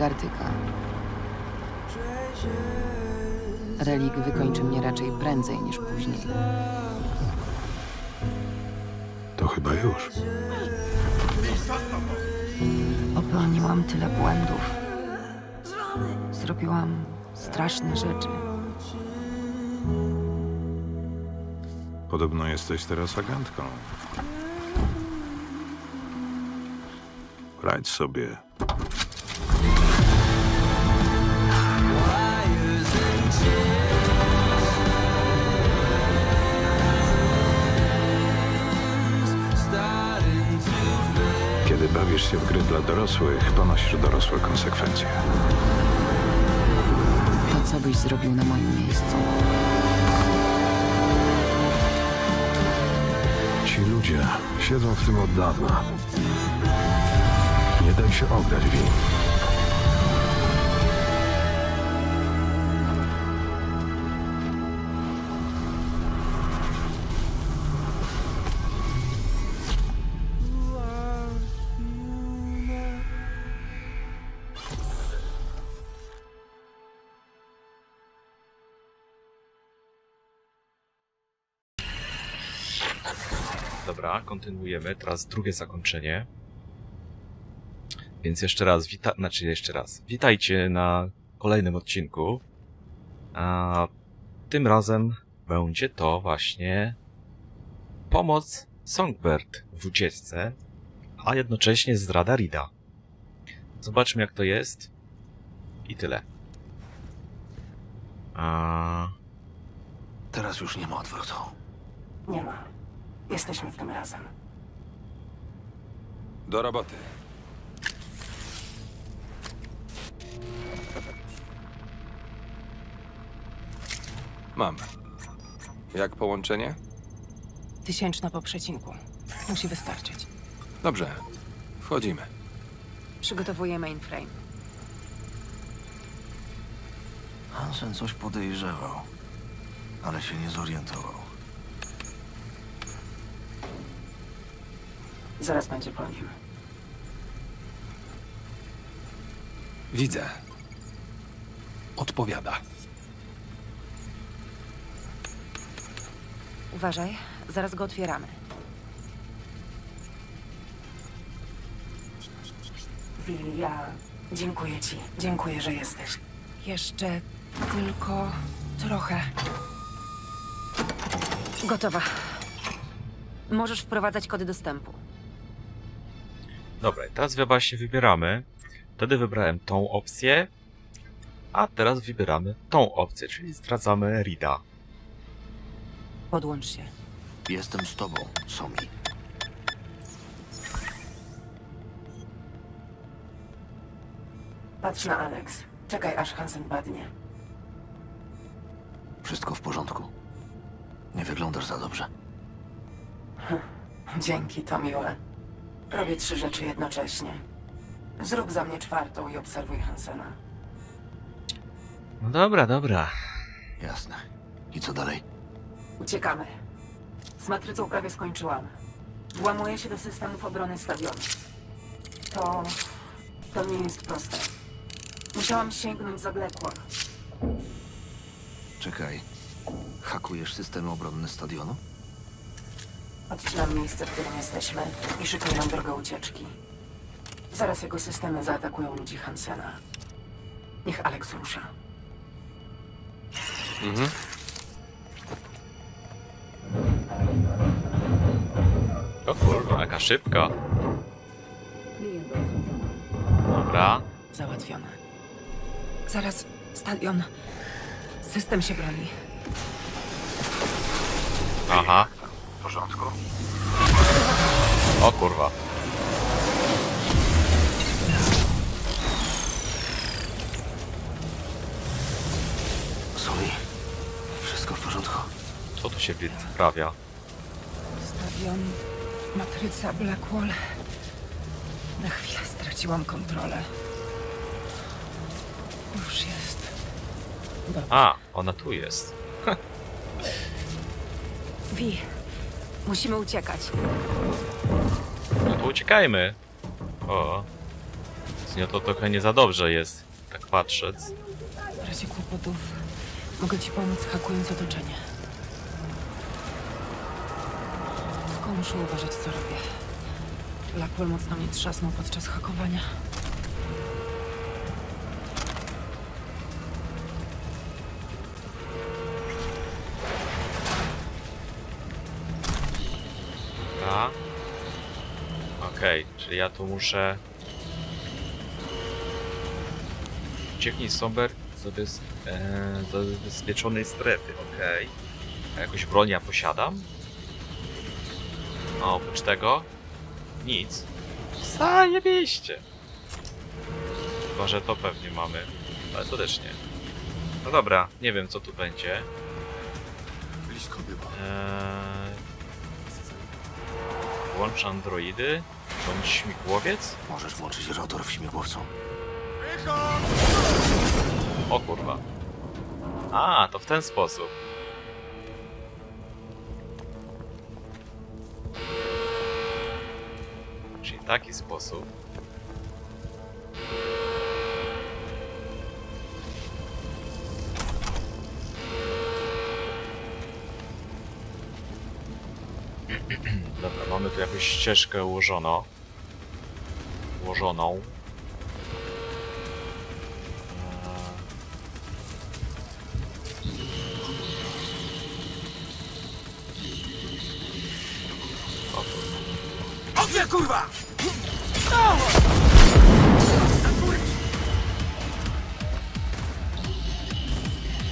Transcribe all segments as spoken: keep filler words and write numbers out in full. Gartyka. Relik wykończy mnie raczej prędzej niż później. To chyba już. Popełniłam tyle błędów. Zrobiłam straszne rzeczy. Podobno jesteś teraz agentką. Radź sobie. Kiedy bawisz się w gry dla dorosłych, ponosisz dorosłe konsekwencje. To co byś zrobił na moim miejscu? Ci ludzie siedzą w tym od dawna. Nie daj się ograć w nim. Dobra, kontynuujemy. Teraz drugie zakończenie. Więc jeszcze raz, wita... znaczy jeszcze raz, witajcie na kolejnym odcinku. A tym razem będzie to właśnie pomoc Songbird w ucieczce, a jednocześnie zdrada Rida. Zobaczmy jak to jest. I tyle. A... Teraz już nie ma odwrotu. Nie ma. Jesteśmy w tym razem. Do roboty. Mam. Jak połączenie? Tysięczna po przecinku. Musi wystarczyć. Dobrze. Wchodzimy. Przygotowuję mainframe. Hansen coś podejrzewał, ale się nie zorientował. Zaraz będzie po nim. Widzę. Odpowiada. Uważaj, zaraz go otwieramy. Willi, ja dziękuję ci. Dziękuję, że jesteś. Jeszcze tylko trochę. Gotowa. Możesz wprowadzać kody dostępu. Dobra, teraz właśnie wybieramy. Wtedy wybrałem tą opcję, a teraz wybieramy tą opcję, czyli zdradzamy Rida. Podłącz się. Jestem z tobą, Somi. Patrz na Alex. Czekaj, aż Hansen padnie. Wszystko w porządku. Nie wyglądasz za dobrze. Dzięki, to miłe. Robię trzy rzeczy jednocześnie. Zrób za mnie czwartą i obserwuj Hansena. No dobra, dobra. Jasne. I co dalej? Uciekamy. Z matrycą prawie skończyłam. Włamuję się do systemów obrony stadionu. To... to nie jest proste. Musiałam sięgnąć za Blackwall. Czekaj. Hakujesz system obronny stadionu? Odcinam miejsce, w którym jesteśmy i szykuję nam drogę ucieczki. Zaraz jego systemy zaatakują ludzi Hansena. Niech Alex rusza. Mhm. O kurwa, jaka szybka. Dobra. Załatwione. Zaraz, stadion. System się broni. Aha. W porządku. O kurwa. Sorry. Wszystko w porządku. Co tu się wyprawia? Stawiam matryca Blackwall. Na chwilę straciłam kontrolę. Już jest. Dobrze. A, ona tu jest. Wi. Musimy uciekać. No to uciekajmy. O. Ostatnio to trochę nie za dobrze jest, tak patrzeć. W razie kłopotów mogę ci pomóc, hakując otoczenie. Tylko muszę uważać, co robię. Blackwell mocno mnie trzasnął podczas hakowania. Okej, okay, czyli ja tu muszę... Ucieknij Somber z zabezpieczonej strefy, okej. Okay. A jakąś broń ja posiadam? No, oprócz tego... Nic. Zajebiście! Chyba, że to pewnie mamy, ale to też nie. No dobra, nie wiem co tu będzie. Blisko było. Włącz androidy, bądź śmigłowiec. Możesz włączyć rotor w śmigłowcu. O kurwa. A, to w ten sposób. Czyli taki sposób. Dobra, mamy tu jakąś ścieżkę ułożoną. Ułożoną. Ognia, kurwa!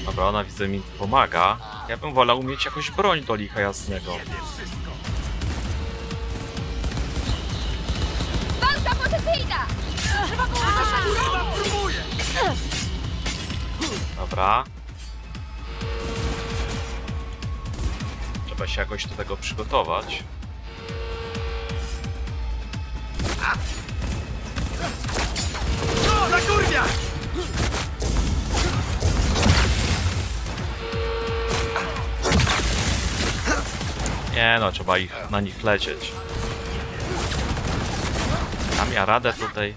Dobra, ona widzę mi pomaga. Ja bym wolał mieć jakąś broń do licha jasnego. Dobra. Trzeba się jakoś do tego przygotować. No, na kurwia! Nie no, trzeba ich na nich lecieć. Mam ja radę tutaj.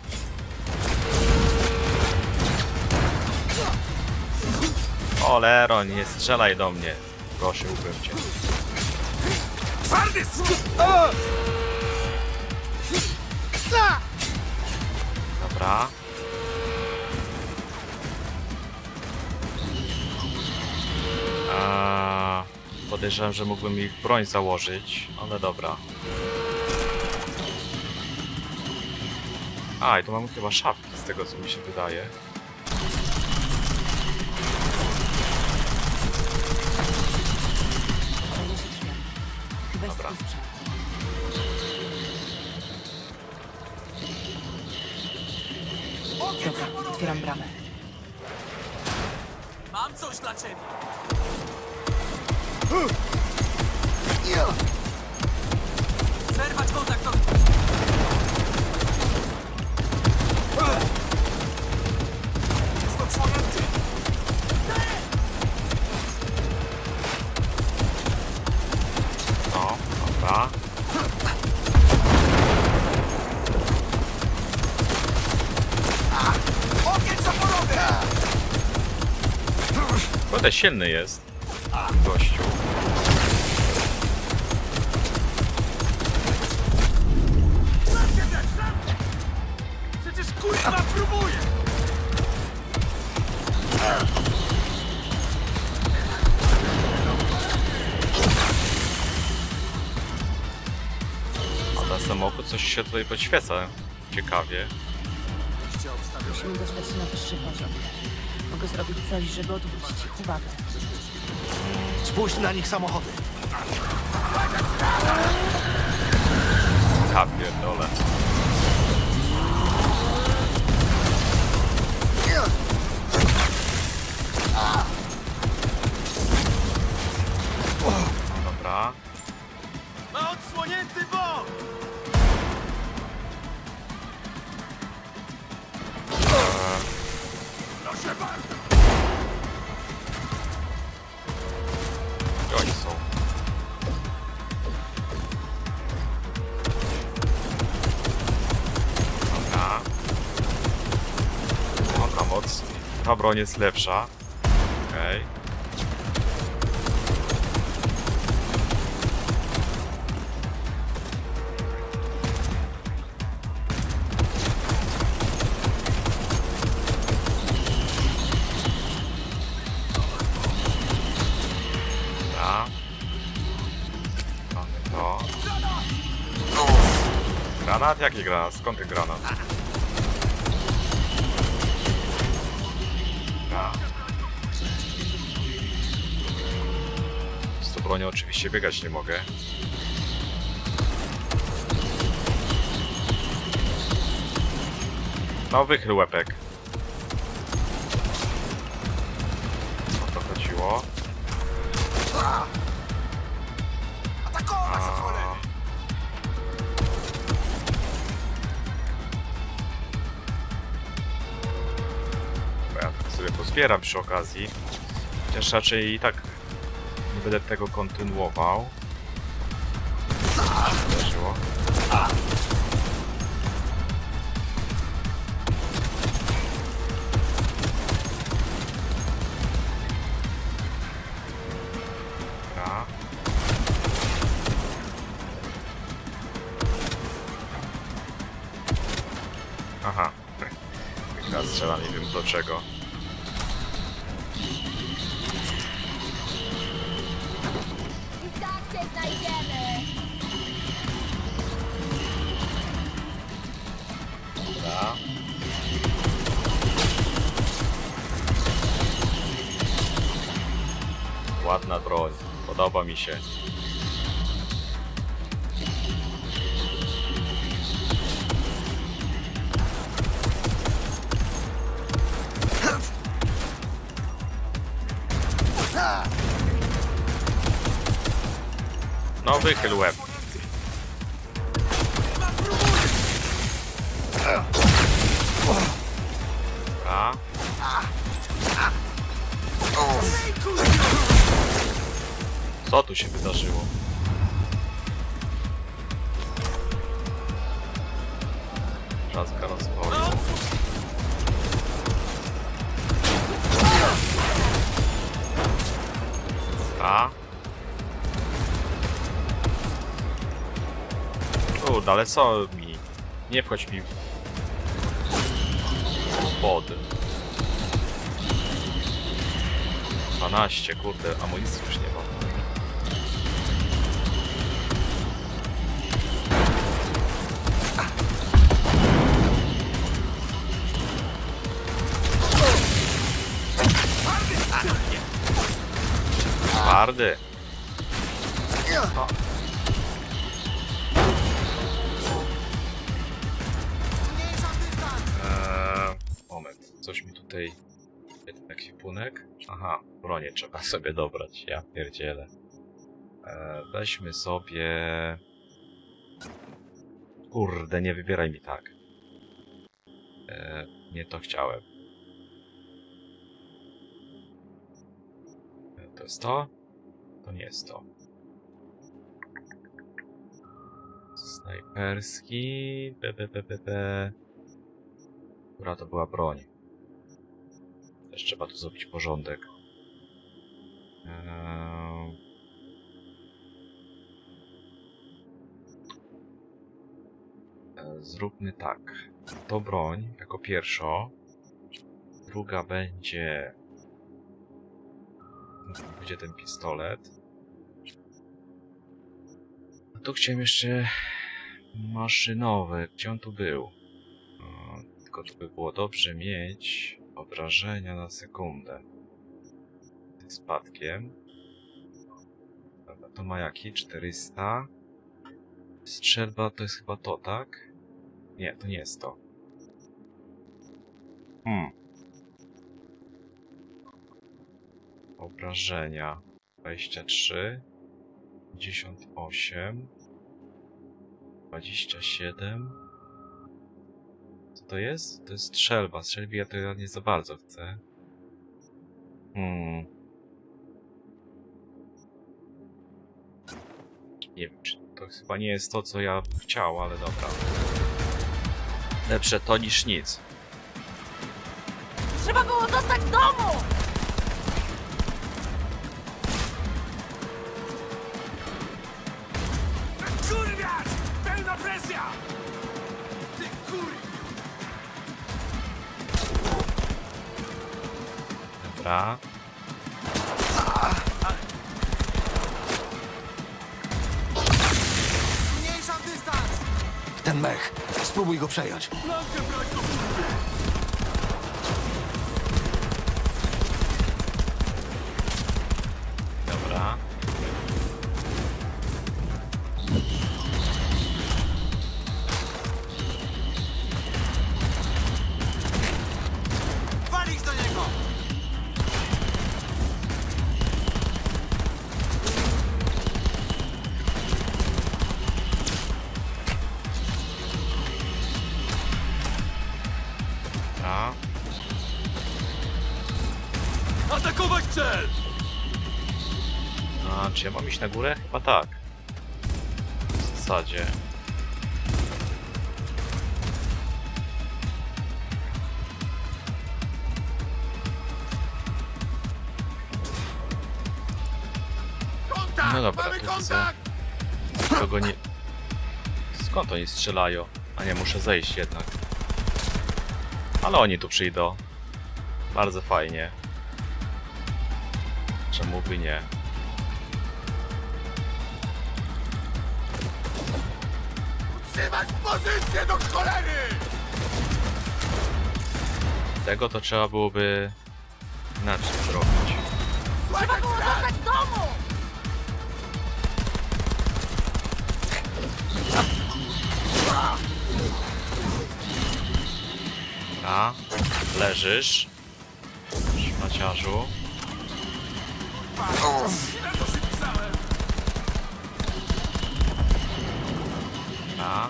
Olero, nie strzelaj do mnie. Proszę, ukryj cię. Dobra. Eee, podejrzewam, że mógłbym ich broń założyć, ale dobra. A, i tu mamy chyba szafki, z tego co mi się wydaje. Dobra. Dobra, otwieram bramę. Mam coś dla ciebie. Zerwać kontakt do... No, dobra. Kurde, silny jest gościu. Przecież kurwa próbuje. A ten samochód coś się tutaj podświeca. Ciekawie. Musimy dostać się na wyższy poziom. Mogę zrobić coś, żeby odwrócić ich uwagę. Spójrz na nich samochody. Ja pierdolę. Dobra. Ma odsłonięty bok! Proszę bardzo! Gdzie oni są? Dobra. ta broń jest lepsza. Okej. Okay. Granat? Jaki granat? Skąd ten granat? Ja. Z tą bronią oczywiście biegać nie mogę. No wychyl łepek. Co to chodziło? Zbieram przy okazji, chociaż raczej i tak nie będę tego kontynuował. Zdarzyło. Dobra. Aha, teraz strzelam, nie wiem do czego. Ładna broń, podoba mi się. No wychyl łeb. A. Co tu się wydarzyło? Trzaska rozwoju. A? Kurde, ale co mi? Nie wchodź mi w wody. dwanaście, kurde, amunicji już nie mam. Twardy. O. Eee, moment, coś mi tutaj... Ekwipunek? Aha, bronię trzeba sobie dobrać, ja pierdzielę. Eee, weźmy sobie... Kurde, nie wybieraj mi tak. Eee, nie to chciałem. To jest to? To nie jest to. Snajperski... B B B B B. Która to była broń? Też trzeba tu zrobić porządek. Eee... Zróbmy tak. To broń jako pierwsza. Druga będzie... Będzie ten pistolet. A tu chciałem jeszcze maszynowy. Gdzie on tu był? O, tylko to by było dobrze mieć obrażenia na sekundę. Spadkiem. Dobra, to ma jaki? czterysta. Strzelba to jest chyba to, tak? Nie, to nie jest to. Hmm. Obrażenia dwadzieścia trzy, pięćdziesiąt osiem, dwadzieścia siedem. Co to jest? To jest strzelba. Strzelbi ja to ja nie za bardzo chcę. Hmm. Nie wiem, czy to chyba nie jest to, co ja chciał, ale dobra. Lepsze to niż nic. Trzeba było zostać w domu! Kurwiarz! Pełna presja! Ty kurwiarz! Dobra. Mniejsza dystans! Ten mech! Spróbuj go przejąć. Dobra. Walić do niego! A. Atakować cel! A, czy ja mam iść na górę? Chyba tak. W zasadzie. Kontakt! No dobra, mamy kontakt! Kogo nie... Skąd oni strzelają? A nie, muszę zejść jednak. Ale oni tu przyjdą. Bardzo fajnie. Czemu by nie? Utrzymać pozycję do cholery! Tego to trzeba byłoby inaczej zrobić. Trzeba było zostać w domu! A, leżysz w maciarzu. A.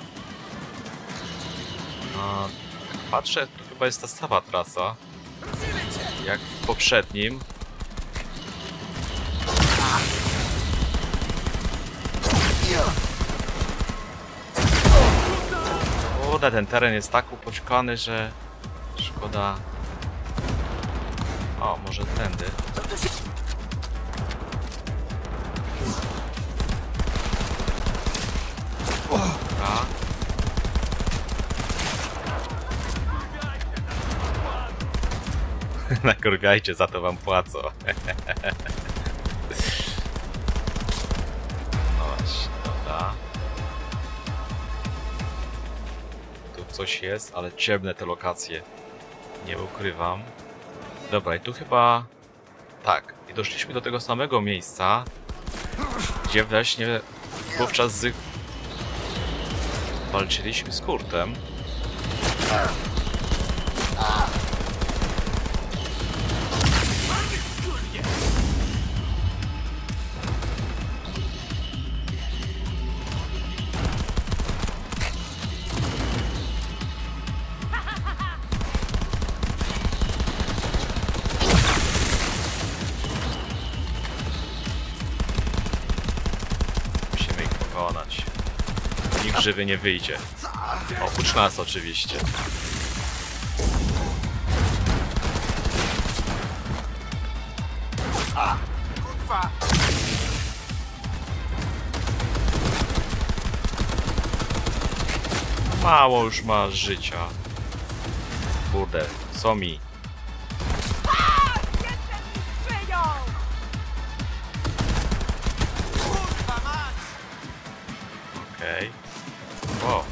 No, patrzę, to chyba jest ta sama trasa jak w poprzednim. Kurde, ten teren jest tak upoczkany, że szkoda. O, może tędy. Dobra. Nakurwiajcie, za to wam płacą. No właśnie, dobra. Tu coś jest, ale ciemne te lokacje. Nie ukrywam. Dobra, i tu chyba... Tak, i doszliśmy do tego samego miejsca, gdzie właśnie wówczas z... walczyliśmy z Kurtem. Żywy nie wyjdzie. Oprócz nas oczywiście. Mało już ma życia. Kurde, co mi? Okej. Okay. Wow.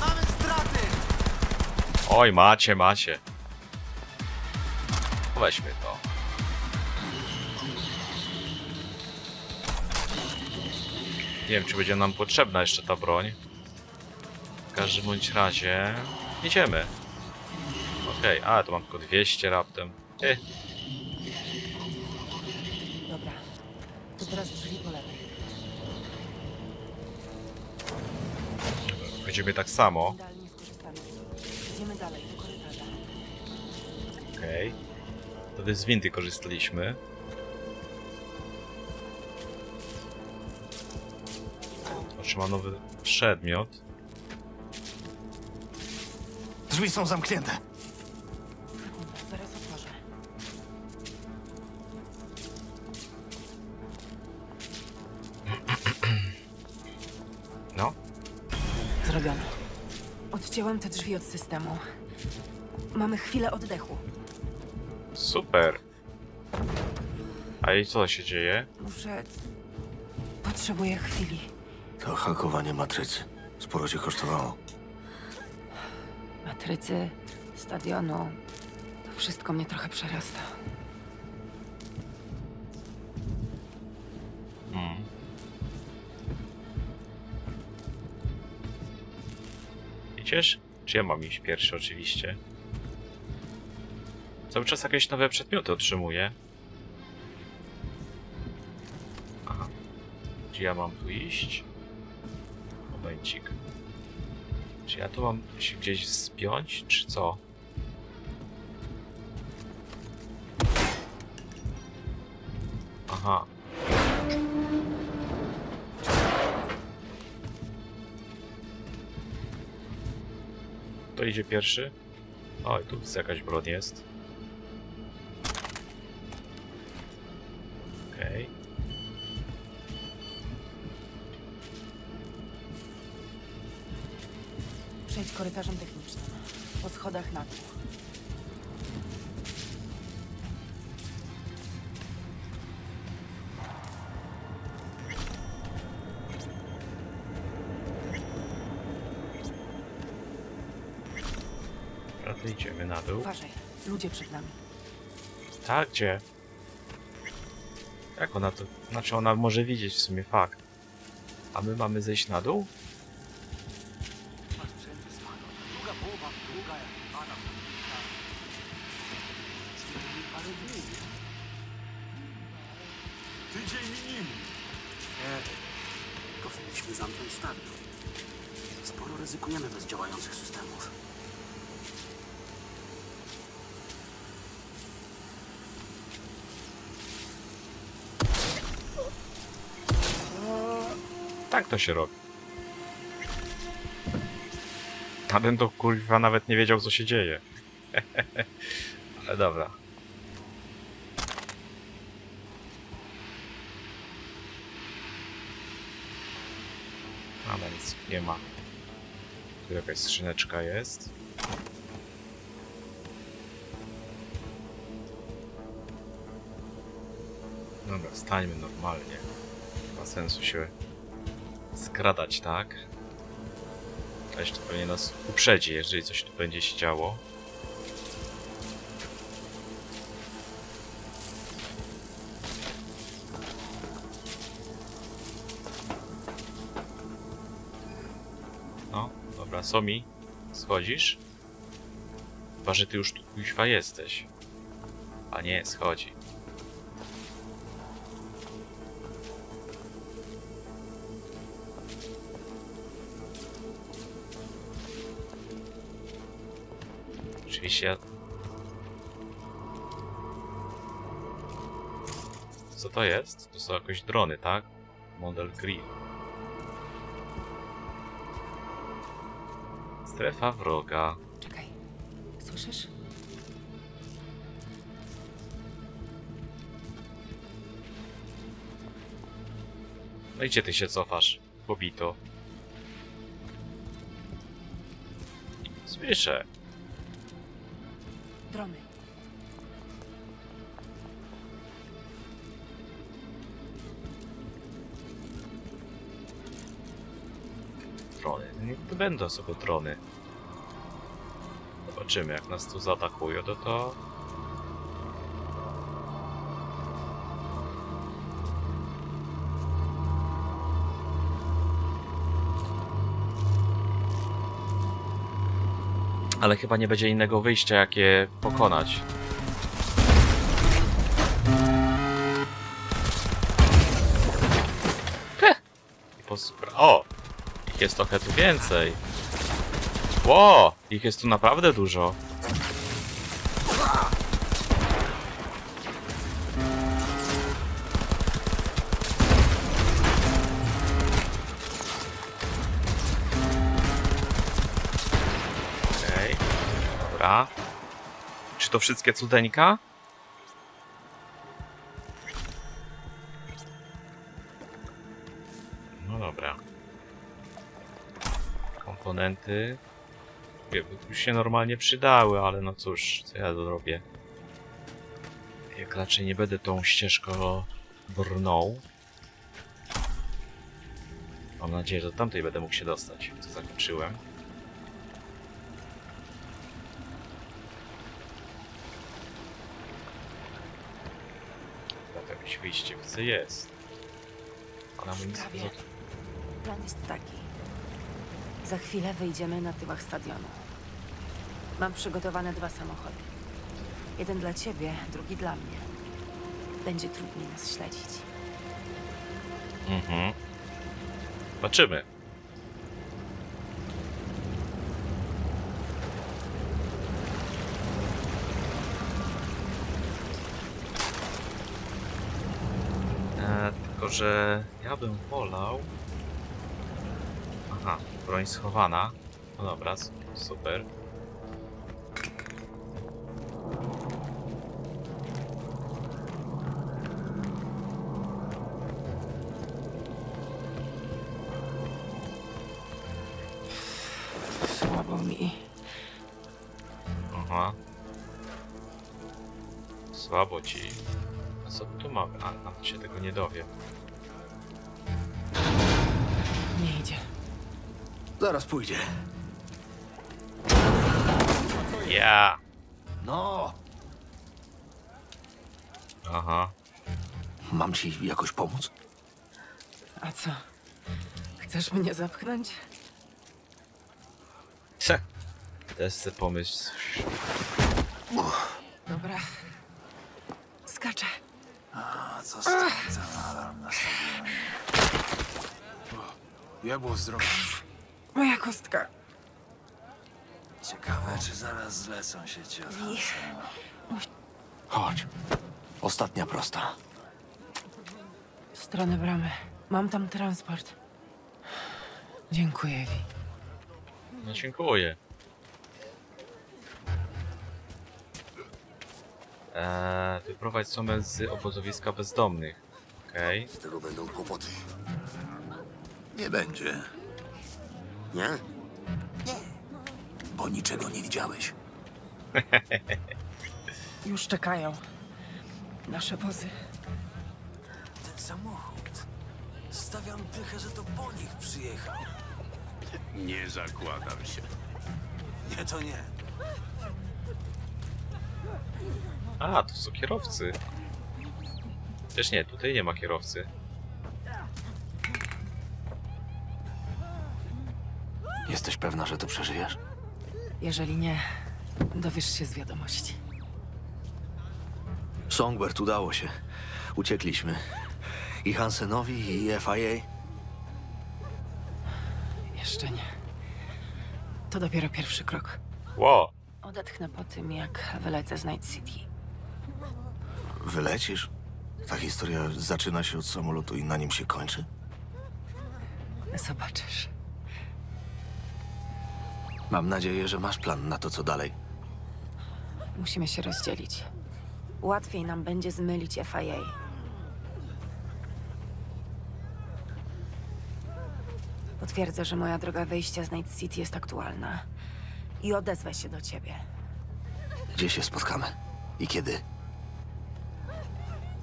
Mamy straty. Oj, macie, macie. Weźmy to. Nie wiem, czy będzie nam potrzebna jeszcze ta broń. W każdym bądź razie idziemy. Okej, okay. A tu mam tylko dwieście raptem. Ech. Dobra. To teraz drzwi po lewej. Będziemy tak samo. Idziemy dalej do korytarza. Okej. Okay. Wtedy z windy korzystaliśmy. Otrzymał nowy przedmiot. Drzwi są zamknięte. Zaraz otworzę. No? Zrobione. Odcięłam te drzwi od systemu. Mamy chwilę oddechu. Super. A i co się dzieje? Muszę... Potrzebuję chwili. To hakowanie matrycy. Sporo cię kosztowało. Matrycy, stadionu... To wszystko mnie trochę przerasta. Hmm. Idziesz? Czy ja mam iść pierwszy oczywiście? Cały czas jakieś nowe przedmioty otrzymuję. Aha. Czy ja mam tu iść? Momencik. Czy ja tu mam się gdzieś spiąć, czy co? Aha. Kto idzie pierwszy? Oj, tu jakaś broń jest. Okej. Okay. Przejdź korytarzem technicznym, po schodach na dół. Prawda, idziemy na dół. Uważaj, ludzie przed nami. Tak, gdzie? Jak ona to... Znaczy ona może widzieć w sumie, fakt. A my mamy zejść na dół? Tak to się robi. A ten to kurwa nawet nie wiedział, co się dzieje. Ale dobra. Ale nic nie ma. Tu jakaś skrzyneczka jest. Dobra, stańmy normalnie. Nie ma sensu się skradać, tak? A jeszcze pewnie nas uprzedzi, jeżeli coś tu będzie się działo. No, dobra, Somi, schodzisz? Chyba, że ty już tu kuźwa jesteś. A nie, schodzi. Oczywiście. Co to jest? To są jakoś drony, tak? Model Green. Strefa wroga. Czekaj. Słyszysz? No i gdzie ty się cofasz? Pobito. Słyszę. Drony. Drony. Niech to będą sobie drony. Zobaczymy, jak nas tu zaatakują, to to... Ale chyba nie będzie innego wyjścia, jak je pokonać. Heh. O! Ich jest trochę tu więcej. Ło! Ich jest tu naprawdę dużo. Dobra. Czy to wszystkie cudeńka? No dobra. Komponenty. Już się normalnie przydały, ale no cóż, co ja zrobię? Jak raczej nie będę tą ścieżką brnął. Mam nadzieję, że do tamtej będę mógł się dostać, co zakończyłem. Tak, jakieś wyjście w co jest. Ona mu nic nie zrobi. Plan jest taki. Za chwilę wyjdziemy na tyłach stadionu. Mam przygotowane dwa samochody. Jeden dla ciebie, drugi dla mnie. Będzie trudniej nas śledzić. Mhm. Zobaczymy. E, tylko, że ja bym wolał... Aha, broń schowana. No dobra, super. Słabo ci. A co tu mamy? A nam się tego nie dowie. Nie idzie. Zaraz pójdzie. Ja. Yeah. No. Aha. Mam ci jakoś pomóc? A co? Chcesz mnie zapchnąć? Heh. Też sobie pomysł. Dobra. Skaczę. A, co z tym za alarm nastawiony? Ja było zdrowie. Moja kostka. Ciekawe, czy zaraz zlecą się cię. Chodź. Ostatnia prosta. W stronę bramy. Mam tam transport. Dziękuję, Ewi. No dziękuję. Eee, wyprowadź sumę z obozowiska bezdomnych. Okej. Okay. Z tego będą kłopoty. Nie będzie. Nie? Nie. Bo niczego nie widziałeś. Już czekają. Nasze wozy. Ten samochód. Stawiam dychę, że to po nich przyjechał. Nie zakładam się. Nie, to nie. A, to są kierowcy. Też nie, tutaj nie ma kierowcy. Jesteś pewna, że to przeżyjesz? Jeżeli nie, dowiesz się z wiadomości. Songbird, udało się. Uciekliśmy. I Hansenowi, i F I A. Jeszcze nie. To dopiero pierwszy krok. Wow. Odetchnę po tym, jak wylecę z Night City. Wylecisz? Ta historia zaczyna się od samolotu i na nim się kończy? Zobaczysz. Mam nadzieję, że masz plan na to, co dalej. Musimy się rozdzielić. Łatwiej nam będzie zmylić F I A. Potwierdzę, że moja droga wyjścia z Night City jest aktualna. I odezwę się do ciebie. Gdzie się spotkamy? I kiedy?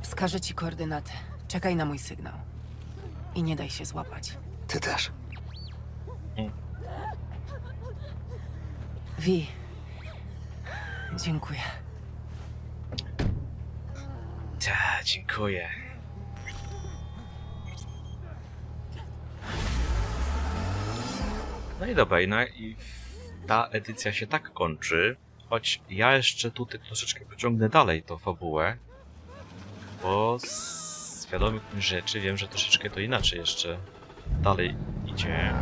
Wskażę ci koordynaty. Czekaj na mój sygnał. I nie daj się złapać. Ty też. Mm. Vi. Dziękuję. Ta, dziękuję. No i dobra, no i ta edycja się tak kończy, choć ja jeszcze tutaj troszeczkę pociągnę dalej tą fabułę, bo z wiadomych rzeczy wiem, że troszeczkę to inaczej jeszcze dalej idzie.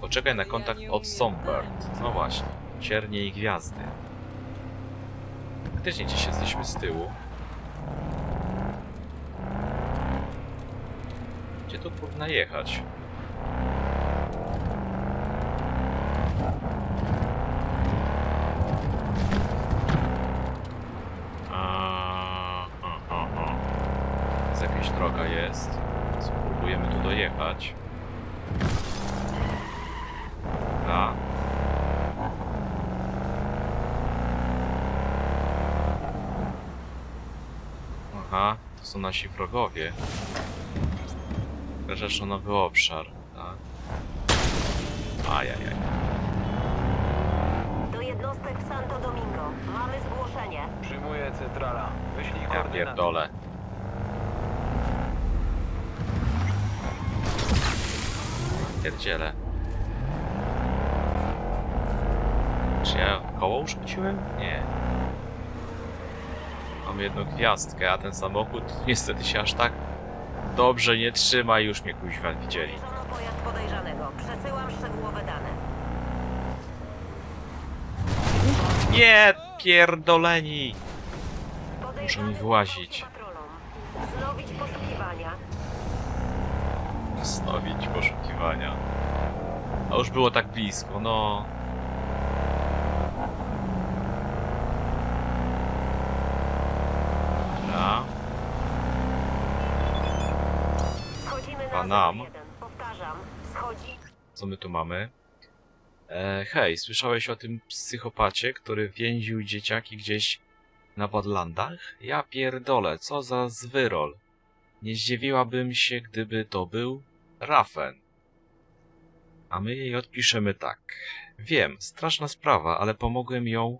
Poczekaj na kontakt od Songbird. No właśnie, Ciernie i Gwiazdy. Faktycznie gdzieś jesteśmy z tyłu. Gdzie tu powinna jechać? droga jest. Spróbujemy tu dojechać. Dobra. Aha, to są nasi wrogowie. Rzeczą nowy obszar, tak? Ajajaj. Do jednostek w Santo Domingo. Mamy zgłoszenie. Przyjmuję centrala. Wyślij koordynaty. Ja pierdolę. Pierdzielę. Czy ja koło już uszkodziłem? Nie. Mam jedną gwiazdkę, a ten samochód niestety się aż tak dobrze nie trzyma. Już mnie kuźwa widzieli. Pojazd podejrzanego. Przesyłam szczegółowe dane. Nie, pierdoleni! Muszę mi wyłazić. Wznowić poszukiwania. Wznowić poszukiwania. A już było tak blisko, no. Dobra. A nam. Co my tu mamy? E, hej, słyszałeś o tym psychopacie, który więził dzieciaki gdzieś na Badlandach? Ja pierdolę, co za zwyrol. Nie zdziwiłabym się, gdyby to był Raffen. A my jej odpiszemy tak. Wiem, straszna sprawa, ale pomogłem ją,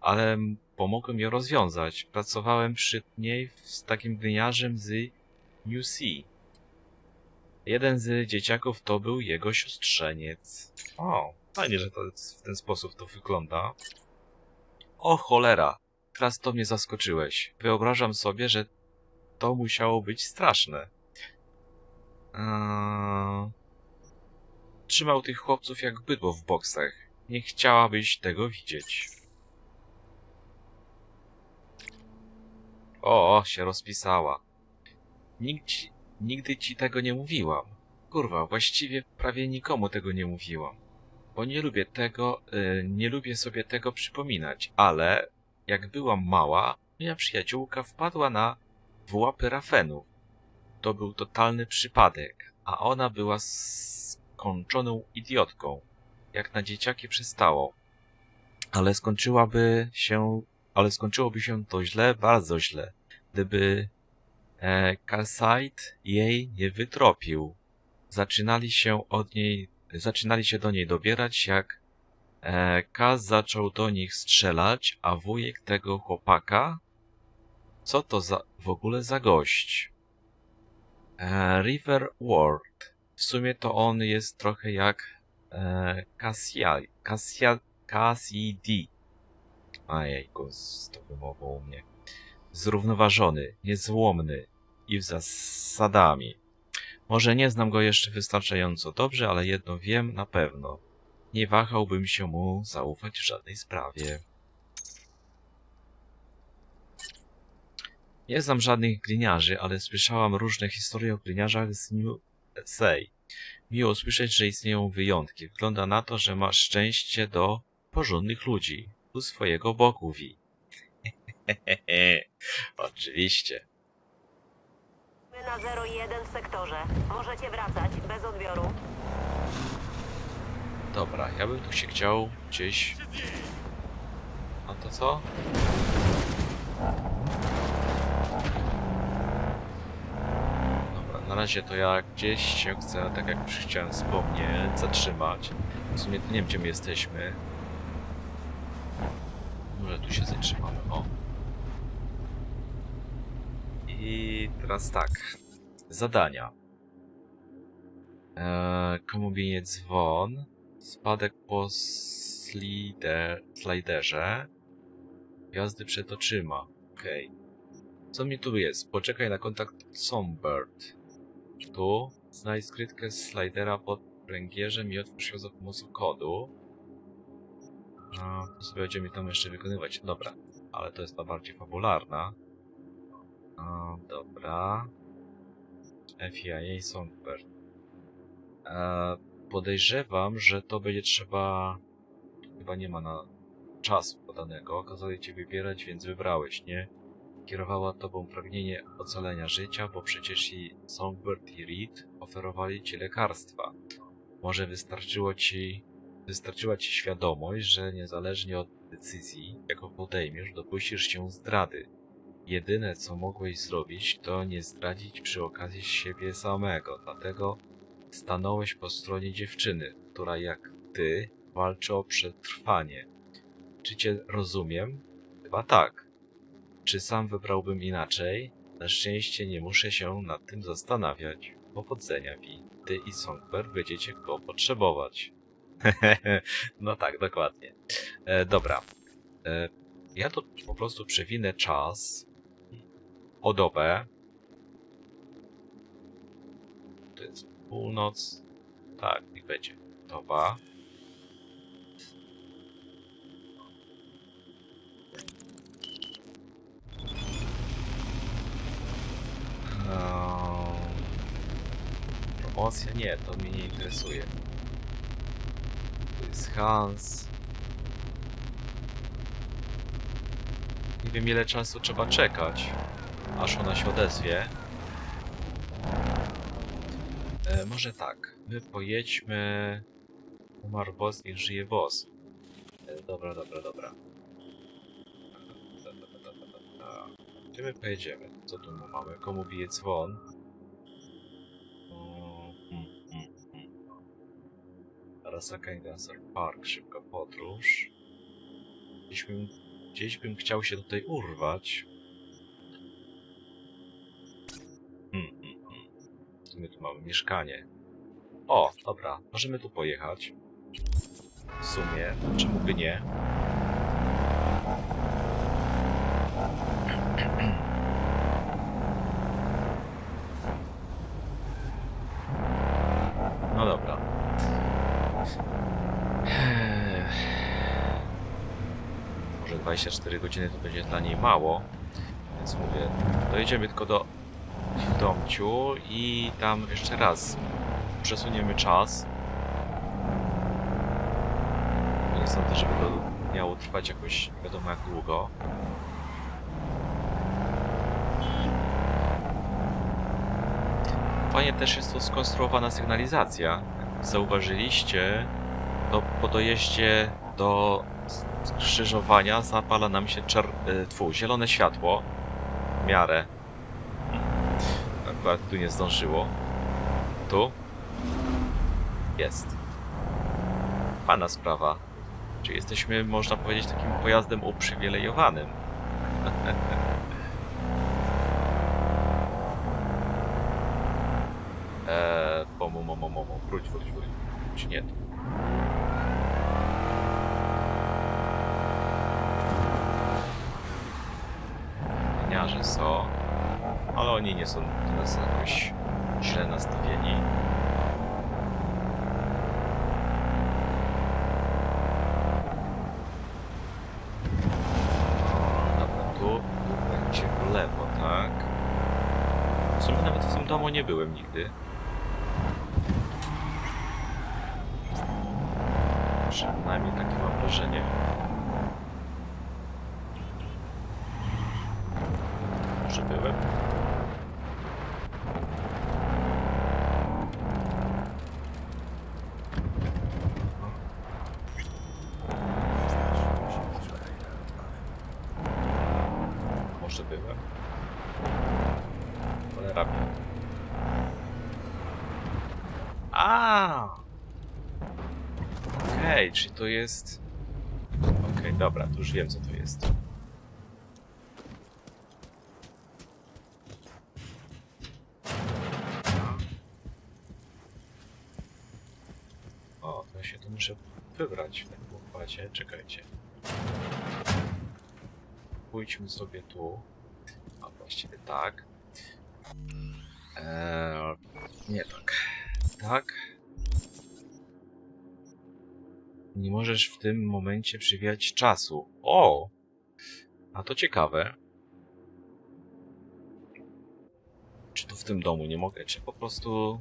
ale pomogłem ją rozwiązać. Pracowałem przy niej z takim gliniarzem z New Sea. Jeden z dzieciaków to był jego siostrzeniec. O, fajnie, że to w ten sposób to wygląda. O cholera, teraz to mnie zaskoczyłeś. Wyobrażam sobie, że to musiało być straszne. Eee... Trzymał tych chłopców jak bydło w boksach. Nie chciałabyś tego widzieć. O, się rozpisała. Nikt... Nigdy ci tego nie mówiłam. Kurwa, właściwie prawie nikomu tego nie mówiłam. Bo nie lubię tego, yy, nie lubię sobie tego przypominać, ale jak byłam mała, moja przyjaciółka wpadła na w łapy Raffenów. To był totalny przypadek, a ona była skończoną idiotką. Jak na dzieciaki przystało. Ale skończyłaby się, ale skończyłoby się to źle, bardzo źle, gdyby Calcite jej nie wytropił. Zaczynali się od niej, zaczynali się do niej dobierać, jak Kaz zaczął do nich strzelać, a wujek tego chłopaka? Co to za, w ogóle za gość? River Ward. W sumie to on jest trochę jak Cassia, Cassia, Cassidy. Ajejku, z tą wymową u mnie. Zrównoważony, niezłomny i z zasadami. Może nie znam go jeszcze wystarczająco dobrze, ale jedno wiem na pewno. Nie wahałbym się mu zaufać w żadnej sprawie. Nie znam żadnych gliniarzy, ale słyszałam różne historie o gliniarzach z New Sei. Miło słyszeć, że istnieją wyjątki. Wygląda na to, że masz szczęście do porządnych ludzi. Tu swojego boku wi. Oczywiście. Na zero jeden w sektorze. Możecie wracać bez odbioru. Dobra, ja bym tu się chciał gdzieś. No to co? Dobra, na razie to ja gdzieś się chcę, tak jak już chciałem wspomnieć, zatrzymać. W sumie nie wiem, gdzie my jesteśmy. Może tu się zatrzymamy. O. I teraz tak. Zadania. Eee, Kombinie dzwon. Spadek po slider, sliderze. Gwiazdy przed oczyma. Okej. Okay. Co mi tu jest? Poczekaj na kontakt Songbird. Tu. Znajdź skrytkę z slidera pod pręgierzem i otwórz ją za pomocą kodu. No, to sobie będziemy tam jeszcze wykonywać. Dobra. Ale to jest ta bardziej fabularna. O, dobra. F I A Songbird. E, podejrzewam, że to będzie trzeba... Chyba nie ma na czasu podanego. Kazali cię wybierać, więc wybrałeś, nie? kierowała tobą pragnienie ocalenia życia, bo przecież i Songbird i Reed oferowali ci lekarstwa. Może wystarczyło ci, wystarczyła ci świadomość, że niezależnie od decyzji, jaką podejmiesz, dopuścisz się zdrady. Jedyne, co mogłeś zrobić, to nie zdradzić przy okazji siebie samego, dlatego stanąłeś po stronie dziewczyny, która jak ty walczy o przetrwanie. Czy cię rozumiem? Chyba tak. Czy sam wybrałbym inaczej? Na szczęście nie muszę się nad tym zastanawiać. Powodzenia, Vi. Ty i Songbird będziecie go potrzebować. No tak, dokładnie. E, dobra. E, ja to po prostu przewinę czas o dobę. To jest północ. Tak, niech będzie. Doba. No. Promocja? Nie, to mnie nie interesuje. To jest Hans. Nie wiem, ile czasu trzeba czekać, aż ona się odezwie. E, może tak, my pojedźmy... Umarł boss, niech żyje boss. E, dobra, dobra, dobra. Gdzie my pojedziemy? Co tu mamy? Komu bije dzwon? Arasaka i Dancer Park, szybka podróż. Gdzieś bym, gdzieś bym chciał się tutaj urwać. Hmm, hmm, hmm. My tu mamy mieszkanie. O, dobra, możemy tu pojechać. W sumie, czemu by nie? No dobra. Może dwadzieścia cztery godziny to będzie dla niej mało. Więc mówię, dojedziemy tylko do domciu i tam jeszcze raz przesuniemy czas. Nie sądzę, żeby to miało trwać jakoś nie wiadomo jak długo. Fajnie też jest to skonstruowana sygnalizacja. Jak zauważyliście, to po dojeździe do skrzyżowania zapala nam się czer... Tfu, zielone światło. W miarę. Akurat tu nie zdążyło. Tu? Jest. Fajna sprawa. Czyli jesteśmy, można powiedzieć, takim pojazdem uprzywilejowanym. Wróć, wróć, wróć. Nie. Leniarze są, ale oni nie są teraz jakoś źle nastawieni. Dobra, tu będzie w lewo, tak? W sumie nawet w tym domu nie byłem nigdy. Przynajmniej takie mam wrażenie. Może byłem? Może byłem? Cholera. Aaa! Hej, czy to jest... Okej, okay, dobra, to już wiem, co to jest. O, to ja się tu muszę wybrać w tym układzie. Czekajcie. Pójdźmy sobie tu. A właściwie tak. Eee, nie tak. Tak. Nie możesz w tym momencie przywijać czasu. O! A to ciekawe. Czy to w tym domu nie mogę? Czy po prostu...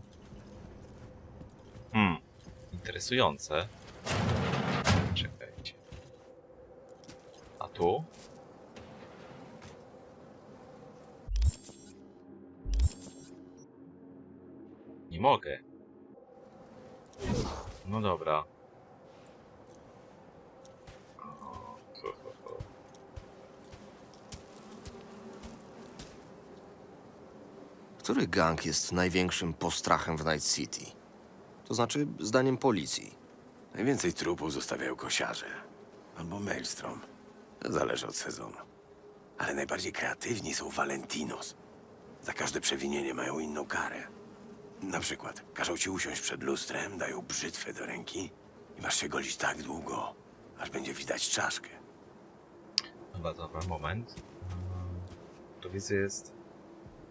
Hmm. Interesujące. Czekajcie. A tu? nie mogę. No dobra. Który gang jest największym postrachem w Night City? To znaczy, zdaniem policji. Najwięcej trupów zostawiają kosiarze. Albo Maelstrom. To zależy od sezonu. Ale najbardziej kreatywni są Valentinos. Za każde przewinienie mają inną karę. Na przykład, każą ci usiąść przed lustrem, dają brzytwę do ręki i masz się golić tak długo, aż będzie widać czaszkę. Dobra, dobra, moment. To widzę jest...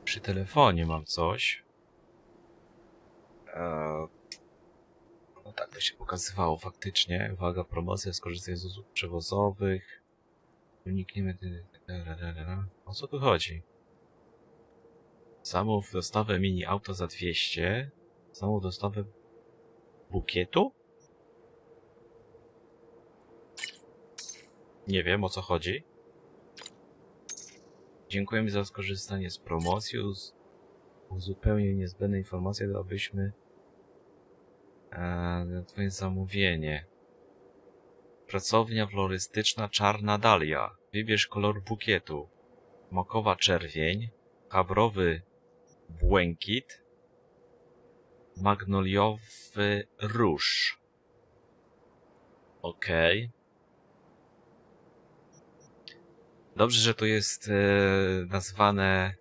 Przy telefonie mam coś. Eee, no tak to się pokazywało faktycznie. Uwaga, promocja, skorzystaj z usług przewozowych. Unikniemy... O co tu chodzi? Samów dostawę mini auta za dwieście. Samą dostawę bukietu? Nie wiem, o co chodzi. Dziękujemy za skorzystanie z promocji. Uz uzupełnię niezbędne informacje, abyśmy e, twoje zamówienie. Pracownia florystyczna Czarna Dalia. Wybierz kolor bukietu. Mokowa czerwień, chabrowy błękit, magnoliowy róż. Okej. Okay. Dobrze, że to jest e, nazwane,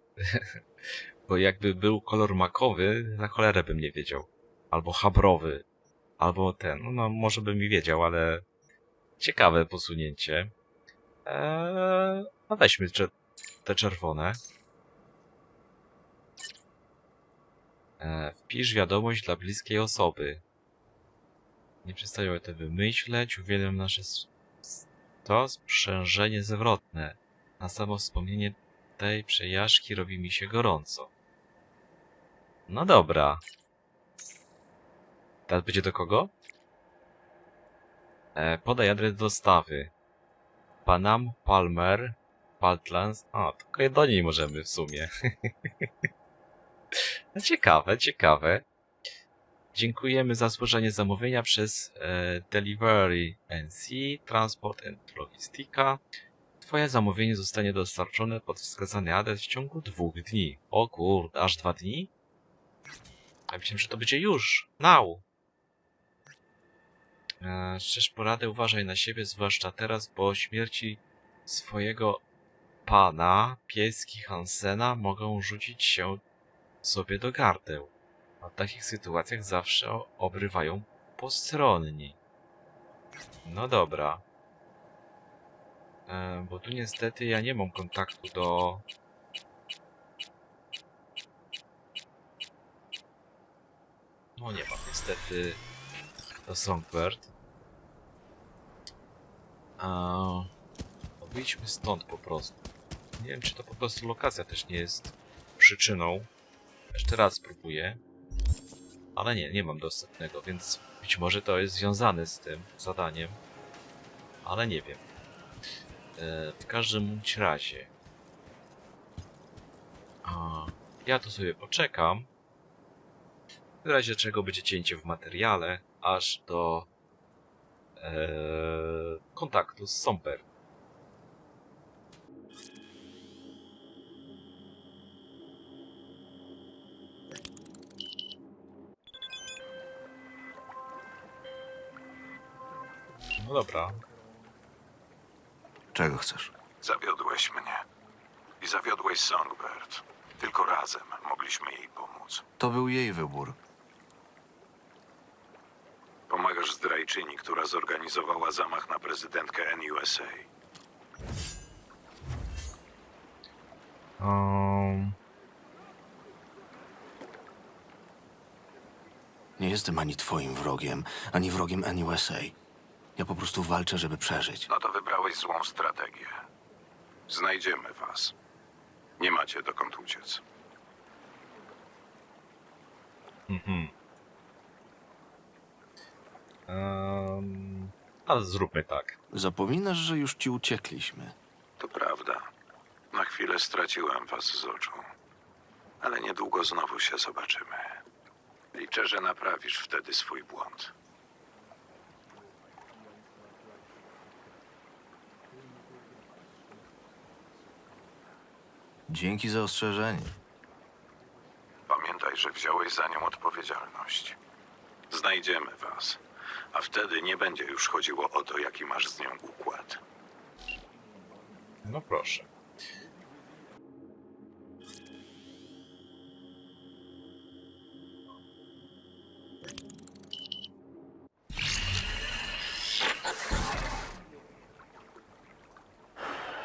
bo jakby był kolor makowy, na cholerę bym nie wiedział. Albo chabrowy, albo ten, no, no może bym i wiedział, ale ciekawe posunięcie. Eee, no weźmy te czerwone. Eee, wpisz wiadomość dla bliskiej osoby. Nie przestają te wymyśleć, uwielbiam nasze to sprzężenie zwrotne. Na samo wspomnienie tej przejażdżki robi mi się gorąco. No dobra. Teraz będzie do kogo? E, podaj adres dostawy. Panam, Palmer, Paltlands... A, tylko do niej możemy w sumie. No ciekawe, ciekawe. Dziękujemy za złożenie zamówienia przez e, Delivery N C, Transport and Logistica. Twoje zamówienie zostanie dostarczone pod wskazany adres w ciągu dwóch dni. O kurde, aż dwa dni? Ja myślałem, że to będzie już. Now! E, szczerze poradzę, uważaj na siebie, zwłaszcza teraz, bo śmierci swojego pana, pieski Hansena, mogą rzucić się sobie do gardeł. A w takich sytuacjach zawsze obrywają postronni. No dobra. E, bo tu niestety ja nie mam kontaktu do... No nie mam niestety do Songbird. Wyjdźmy e, stąd po prostu. Nie wiem, czy to po prostu lokacja też nie jest przyczyną. Jeszcze raz spróbuję. Ale nie, nie mam dostępnego, więc być może to jest związane z tym zadaniem. Ale nie wiem. E, w każdym bądź razie. A, ja to sobie poczekam. W razie czego będzie cięcie w materiale, aż do e, kontaktu z Somper. No dobra. Czego chcesz? Zawiodłeś mnie. I zawiodłeś Songbird. Tylko razem mogliśmy jej pomóc. To był jej wybór. Pomagasz zdrajczyni, która zorganizowała zamach na prezydentkę N U S A. Um... Nie jestem ani twoim wrogiem, ani wrogiem N U S A. Ja po prostu walczę, żeby przeżyć. No to wybrałeś złą strategię. Znajdziemy was. Nie macie dokąd uciec. Mhm. Um, a zróbmy tak. Zapominasz, że już ci uciekliśmy. To prawda. Na chwilę straciłem was z oczu. Ale niedługo znowu się zobaczymy. Liczę, że naprawisz wtedy swój błąd. Dzięki za ostrzeżenie. Pamiętaj, że wziąłeś za nią odpowiedzialność. Znajdziemy was, a wtedy nie będzie już chodziło o to, jaki masz z nią układ. No proszę.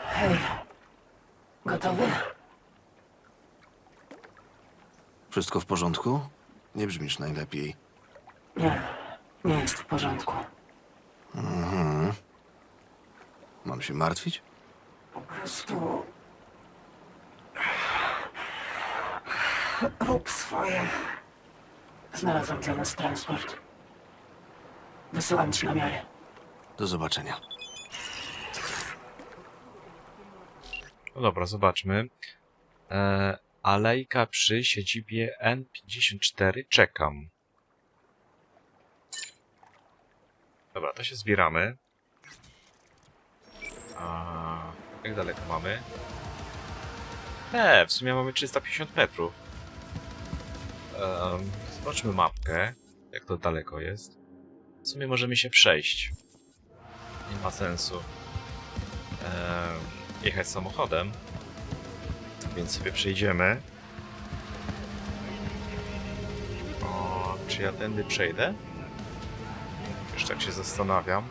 Hej, gotowy? Wszystko w porządku? Nie brzmisz najlepiej. Nie, nie jest w porządku. Mhm. Mam się martwić? Po prostu... Rób swoje. Znalazłem dla nas transport. Wysyłam ci namiary. Do zobaczenia. No dobra, zobaczmy. Eee, alejka przy siedzibie N pięćdziesiąt cztery. Czekam. Dobra, to się zbieramy. A, jak daleko mamy? E, w sumie mamy trzysta pięćdziesiąt metrów. Um, zobaczmy mapkę, jak to daleko jest. W sumie możemy się przejść. Nie ma sensu um, jechać samochodem, więc sobie przejdziemy. O, czy ja tędy przejdę? Już tak się zastanawiam.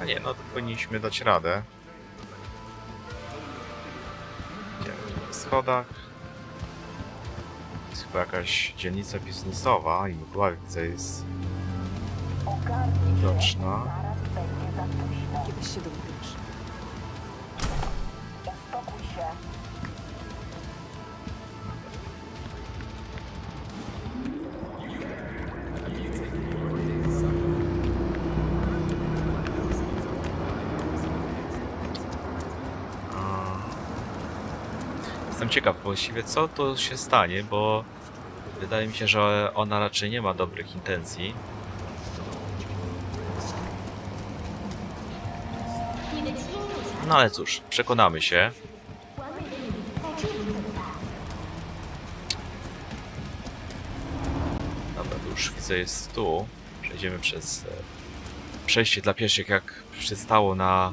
A nie, no to powinniśmy dać radę. Idziemy w schodach. Jest chyba jakaś dzielnica biznesowa i mgła, widzę, jest widoczna. Kiedyś się dowiesz. Uspokój się. Jestem ciekaw właściwie, co to się stanie, bo wydaje mi się, że ona raczej nie ma dobrych intencji. No ale cóż, przekonamy się. Dobra, już widzę, jest tu. Przejdziemy przez przejście dla pieszych, jak przystało na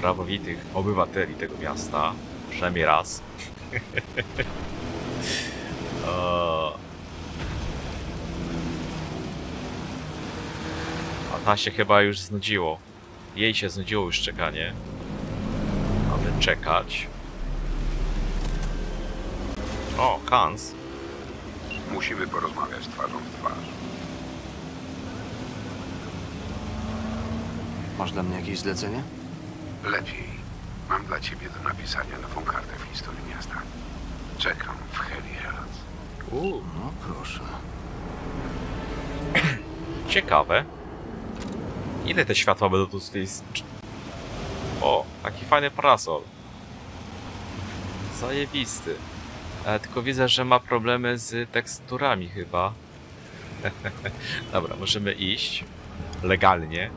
prawowitych obywateli tego miasta. Przynajmniej raz. O... A ta się chyba już znudziło. Jej się znudziło już czekanie. Mamy czekać. O, Hans. Musimy porozmawiać twarzą w twarz. Masz dla mnie jakieś zlecenie? Lepiej. Mam dla ciebie do napisania nową kartę w historii miasta. Czekam w Heli Hellas. Uuu, no proszę. Ciekawe. Ile te światła będą tu z tej... O, taki fajny parasol. Zajebisty. E, tylko widzę, że ma problemy z teksturami chyba. Dobra, możemy iść. Legalnie.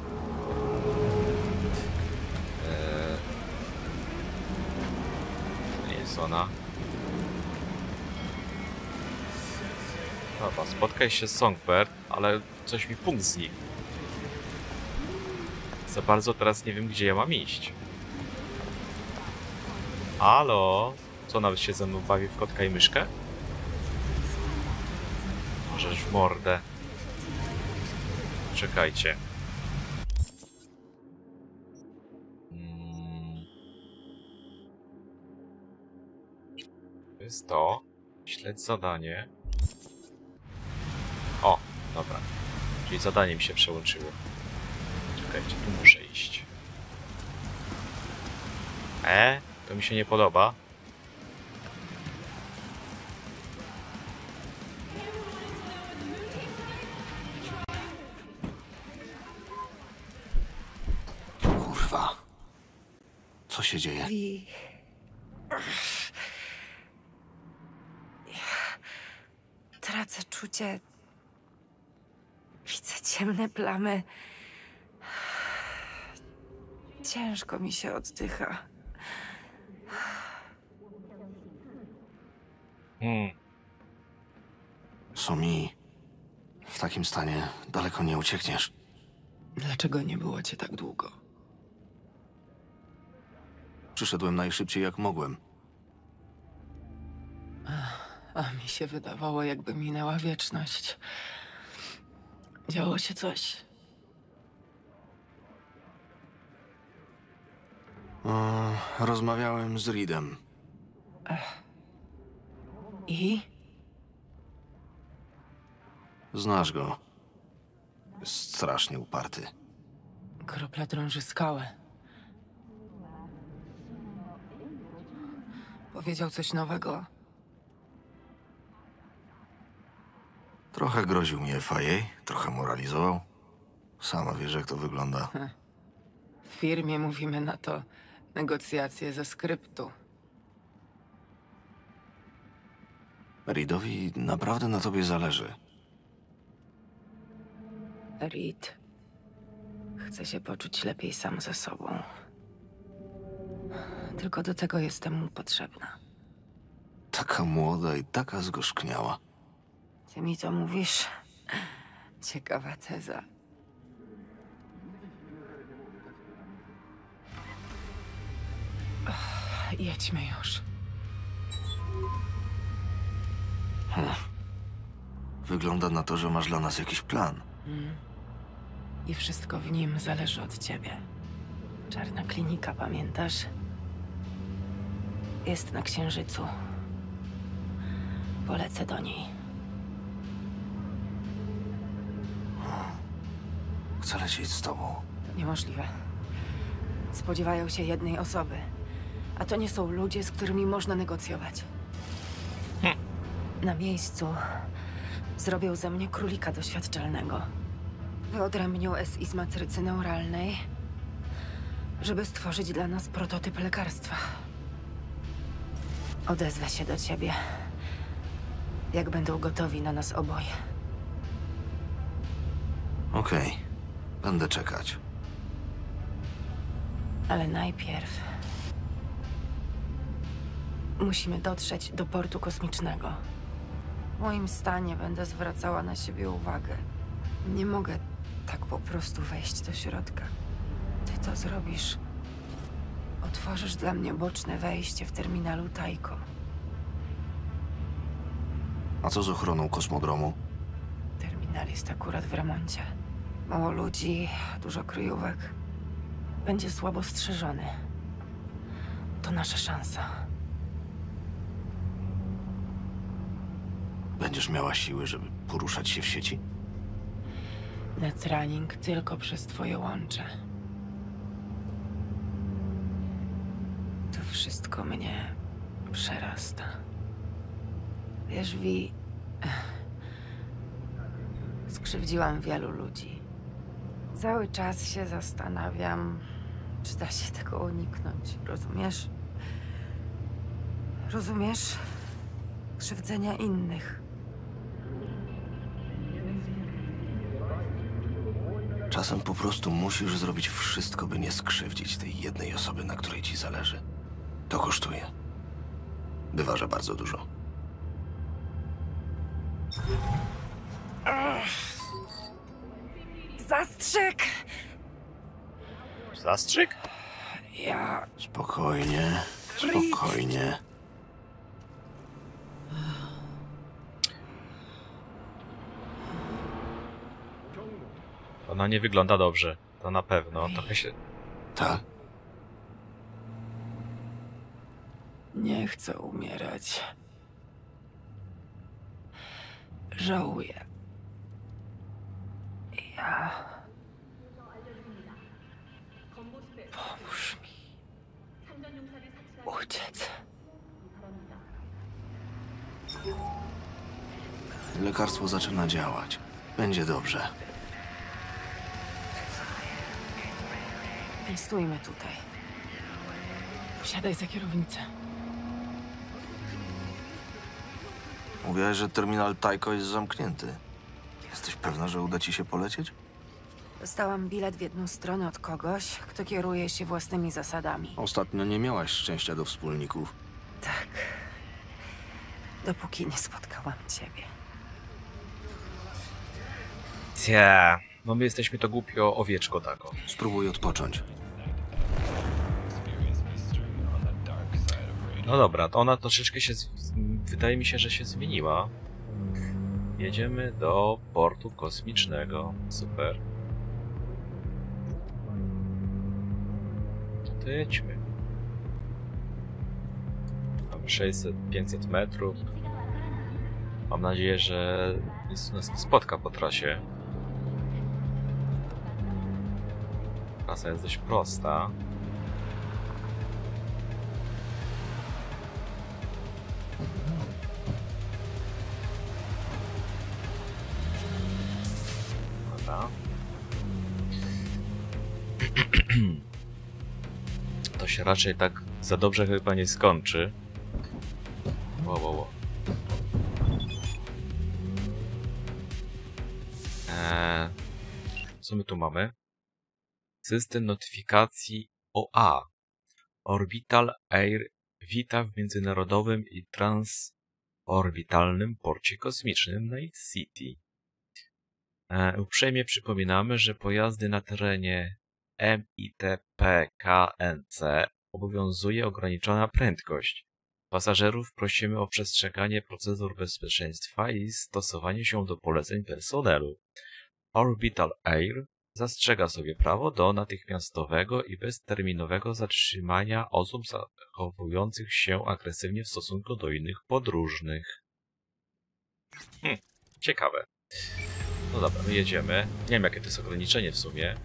Ona. Dobra, spotkaj się z Songbird, ale coś mi punkt znikł. Za bardzo teraz nie wiem, gdzie ja mam iść. Halo? Co, nawet się ze mną bawi w kotka i myszkę? Możesz w mordę. Czekajcie. Jest to. Śledź zadanie. O, dobra. Czyli zadanie mi się przełączyło. Czekajcie, tu muszę iść. E, to mi się nie podoba. Kurwa. Co się dzieje? tracę czucie. Widzę ciemne plamy. Ciężko mi się oddycha. Hmm. Sumi, w takim stanie daleko nie uciekniesz. Dlaczego nie było cię tak długo? Przyszedłem najszybciej jak mogłem. A mi się wydawało, jakby minęła wieczność. Działo się coś. O, rozmawiałem z Reedem. Ech. I? Znasz go. Strasznie uparty. Kropla drąży skałę. Powiedział coś nowego. Trochę groził mi F I A, trochę moralizował. Sama wiesz, jak to wygląda. W firmie mówimy na to negocjacje ze skryptu. Reedowi naprawdę na tobie zależy. Reed chce się poczuć lepiej sam ze sobą. Tylko do tego jestem mu potrzebna. Taka młoda i taka zgorzkniała. Ty mi to mówisz? Ciekawa teza. Och, jedźmy już. Hmm. Wygląda na to, że masz dla nas jakiś plan. Mm. I wszystko w nim zależy od ciebie. Czarna klinika, pamiętasz? Jest na Księżycu. Polecę do niej. Chcę lecieć z tobą. To niemożliwe. Spodziewają się jednej osoby. A to nie są ludzie, z którymi można negocjować. Nie. Na miejscu zrobią ze mnie królika doświadczalnego. Wyodrębnią S I z matrycy neuralnej, żeby stworzyć dla nas prototyp lekarstwa. Odezwę się do ciebie, jak będą gotowi na nas oboje. Okej. Okay. Będę czekać. Ale najpierw musimy dotrzeć do portu kosmicznego. W moim stanie będę zwracała na siebie uwagę. Nie mogę tak po prostu wejść do środka. Ty to zrobisz. Otworzysz dla mnie boczne wejście w terminalu Taiko. A co z ochroną kosmodromu? Terminal jest akurat w remoncie. Mało ludzi, dużo kryjówek. Będzie słabo strzeżony. To nasza szansa. Będziesz miała siły, żeby poruszać się w sieci? Netrunning tylko przez twoje łącze. To wszystko mnie przerasta. Wiesz, Vi... Skrzywdziłam wielu ludzi. Cały czas się zastanawiam, czy da się tego uniknąć. Rozumiesz? Rozumiesz? Krzywdzenia innych. Czasem po prostu musisz zrobić wszystko, by nie skrzywdzić tej jednej osoby, na której ci zależy. To kosztuje. Bywa, że bardzo dużo. Zastrzyk! Zastrzyk? Ja... Spokojnie, spokojnie. Ona nie wygląda dobrze, to na pewno. Trochę się... Tak? Nie chcę umierać. Żałuję. Ja... Pomóż mi... uciec. Lekarstwo zaczyna działać. Będzie dobrze. Nie stójmy tutaj. Siadaj za kierownicę. Mówiłaś, że terminal Taiko jest zamknięty. Jesteś pewna, że uda ci się polecieć? Dostałam bilet w jedną stronę od kogoś, kto kieruje się własnymi zasadami. Ostatnio nie miałaś szczęścia do wspólników. Tak. Dopóki nie spotkałam ciebie. Cia. No my jesteśmy to głupio owieczko tako. Spróbuj odpocząć. No dobra, to ona troszeczkę się... Wydaje mi się, że się zmieniła. Jedziemy do portu kosmicznego. Super. No to jedźmy. Mamy sześćset pięćset metrów. Mam nadzieję, że nic nas nie spotka po trasie. Trasa jest dość prosta. Dobra. To się raczej tak za dobrze chyba nie skończy. Wow, wow, wow. Eee, co my tu mamy? System notyfikacji O A. Orbital Air wita w międzynarodowym i transorbitalnym porcie kosmicznym Night City. E, uprzejmie przypominamy, że pojazdy na terenie M I T P K N C obowiązuje ograniczona prędkość. Pasażerów prosimy o przestrzeganie procedur bezpieczeństwa i stosowanie się do poleceń personelu. Orbital Air zastrzega sobie prawo do natychmiastowego i bezterminowego zatrzymania osób zachowujących się agresywnie w stosunku do innych podróżnych. Hm, ciekawe. No dobra, my jedziemy. Nie wiem, jakie to jest ograniczenie w sumie,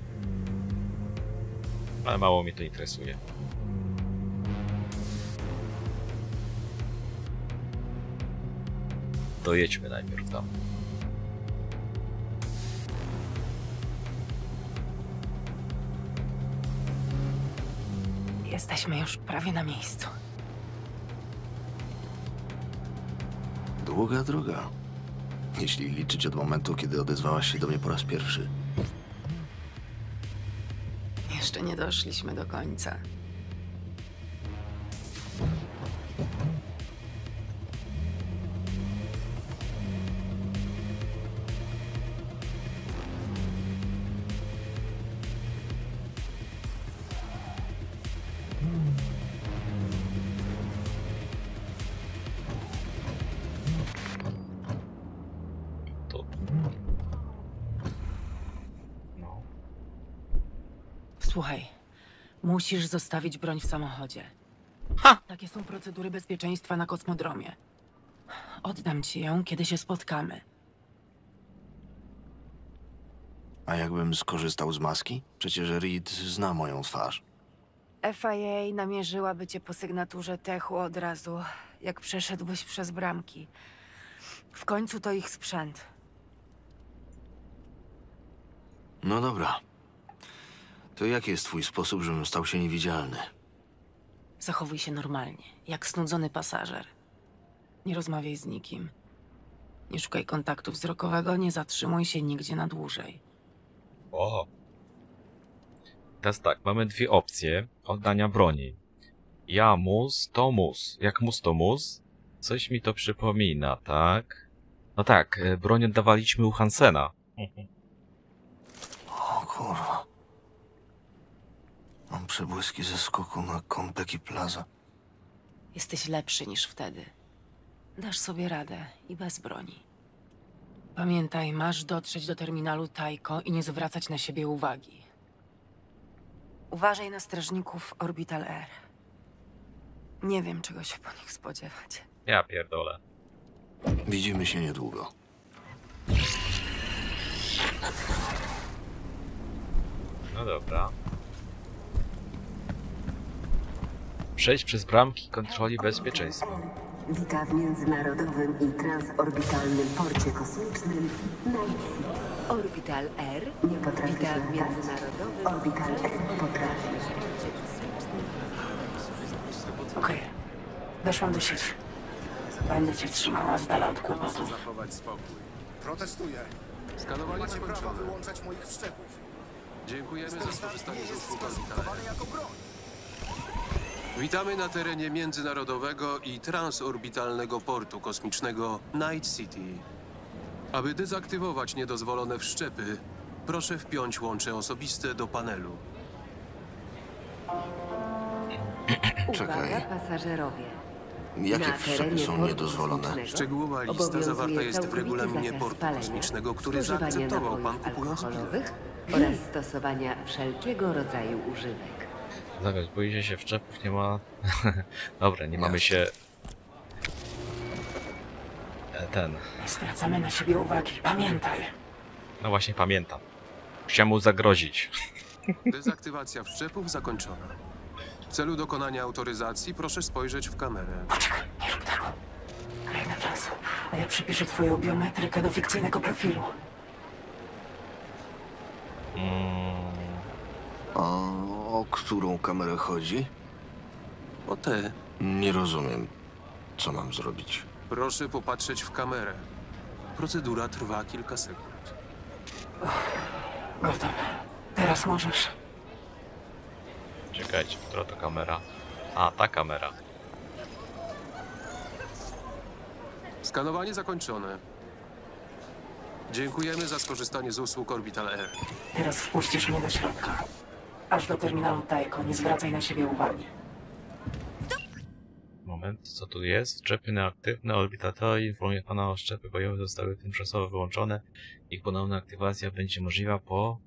ale mało mnie to interesuje. Dojedźmy najpierw tam. Jesteśmy już prawie na miejscu. Długa droga. Jeśli liczyć od momentu, kiedy odezwałaś się do mnie po raz pierwszy. Jeszcze nie doszliśmy do końca. Słuchaj, musisz zostawić broń w samochodzie. Ha! Takie są procedury bezpieczeństwa na kosmodromie. Oddam ci ją, kiedy się spotkamy. A jakbym skorzystał z maski? Przecież Reed zna moją twarz. F I A namierzyłaby cię po sygnaturze techu od razu, jak przeszedłeś przez bramki. W końcu to ich sprzęt. No dobra. To jaki jest twój sposób, żebym stał się niewidzialny? Zachowuj się normalnie, jak znudzony pasażer. Nie rozmawiaj z nikim. Nie szukaj kontaktu wzrokowego, nie zatrzymuj się nigdzie na dłużej. O! Teraz tak, mamy dwie opcje oddania broni. Ja mus, to mus. Jak mus, to mus. Coś mi to przypomina, tak? No tak, broń oddawaliśmy u Hansena. O kurwa. Mam przebłyski ze skoku na Konpeki Plaza. Jesteś lepszy niż wtedy. Dasz sobie radę i bez broni. Pamiętaj, masz dotrzeć do terminalu Taiko i nie zwracać na siebie uwagi. Uważaj na strażników Orbital Air. Nie wiem, czego się po nich spodziewać. Ja pierdolę. Widzimy się niedługo. No dobra. Przejść przez bramki kontroli bezpieczeństwa. Wita w międzynarodowym i transorbitalnym porcie kosmicznym Night Orbital Air nie potrafi się latać. Międzynarodowym Orbital Air potrafi. Okej, okay. Weszłam do sieci. Będę cię trzymała z dala od kłopotów. Zachować spokój. Protestuję. Skanowanie macie zakończone. Prawa wyłączać moich wszczepów. Dziękujemy za skorzystanie z usług orbitalnych. Jako broń. Witamy na terenie międzynarodowego i transorbitalnego portu kosmicznego Night City. Aby dezaktywować niedozwolone wszczepy, proszę wpiąć łącze osobiste do panelu. Czekaj. Uwaga, pasażerowie. Jakie wszczepy są niedozwolone? Szczegółowa lista zawarta jest w regulaminie portu kosmicznego, który zaakceptował pan kupując bilet. Oraz stosowania wszelkiego rodzaju używek. Zaraz, boicie się wszczepów, nie ma... Dobra, nie mamy się... Ten... Nie zwracamy na siebie uwagi, pamiętaj! No właśnie, pamiętam. Chciałem mu zagrozić. Dezaktywacja wszczepów zakończona. W celu dokonania autoryzacji proszę spojrzeć w kamerę. Poczekaj, nie rób tego. Kolejny czas, a ja przypiszę twoją biometrykę do fikcyjnego profilu. Mm. O, o którą kamerę chodzi? O tę. Nie rozumiem, co mam zrobić. Proszę popatrzeć w kamerę. Procedura trwa kilka sekund. Gotowe. Teraz możesz. Czekajcie, która to kamera? A, ta kamera. Skanowanie zakończone. Dziękujemy za skorzystanie z usług Orbital Air. Teraz wpuścisz mnie do środka. Aż do terminalu Taiko, nie zwracaj na siebie uwagi. Moment, co tu jest? Szczepy nieaktywne. Orbital Taiko informuje pana o szczepy bojowe zostały tymczasowo wyłączone. Ich ponowna aktywacja będzie możliwa po...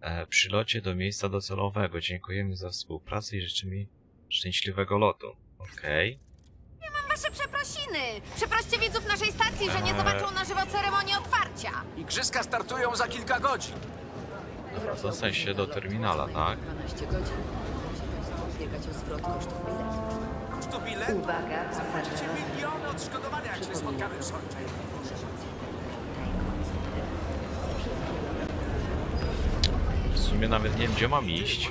E, przylocie do miejsca docelowego. Dziękujemy za współpracę i życzymy szczęśliwego lotu. Okej. Okay. Ja mam wasze przeprosiny! Przeproście widzów naszej stacji, e... że nie zobaczą na żywo ceremonii otwarcia! Igrzyska startują za kilka godzin! Dobra, zostań się do terminala, tak? dwanaście godzin. Biegać o zwrot kosztów biletu. Kosztów biletu? Uwaga, zobaczcie miliony odszkodowania, jak się spotkamy w sądzie. W sumie nawet nie wiem, gdzie mam iść.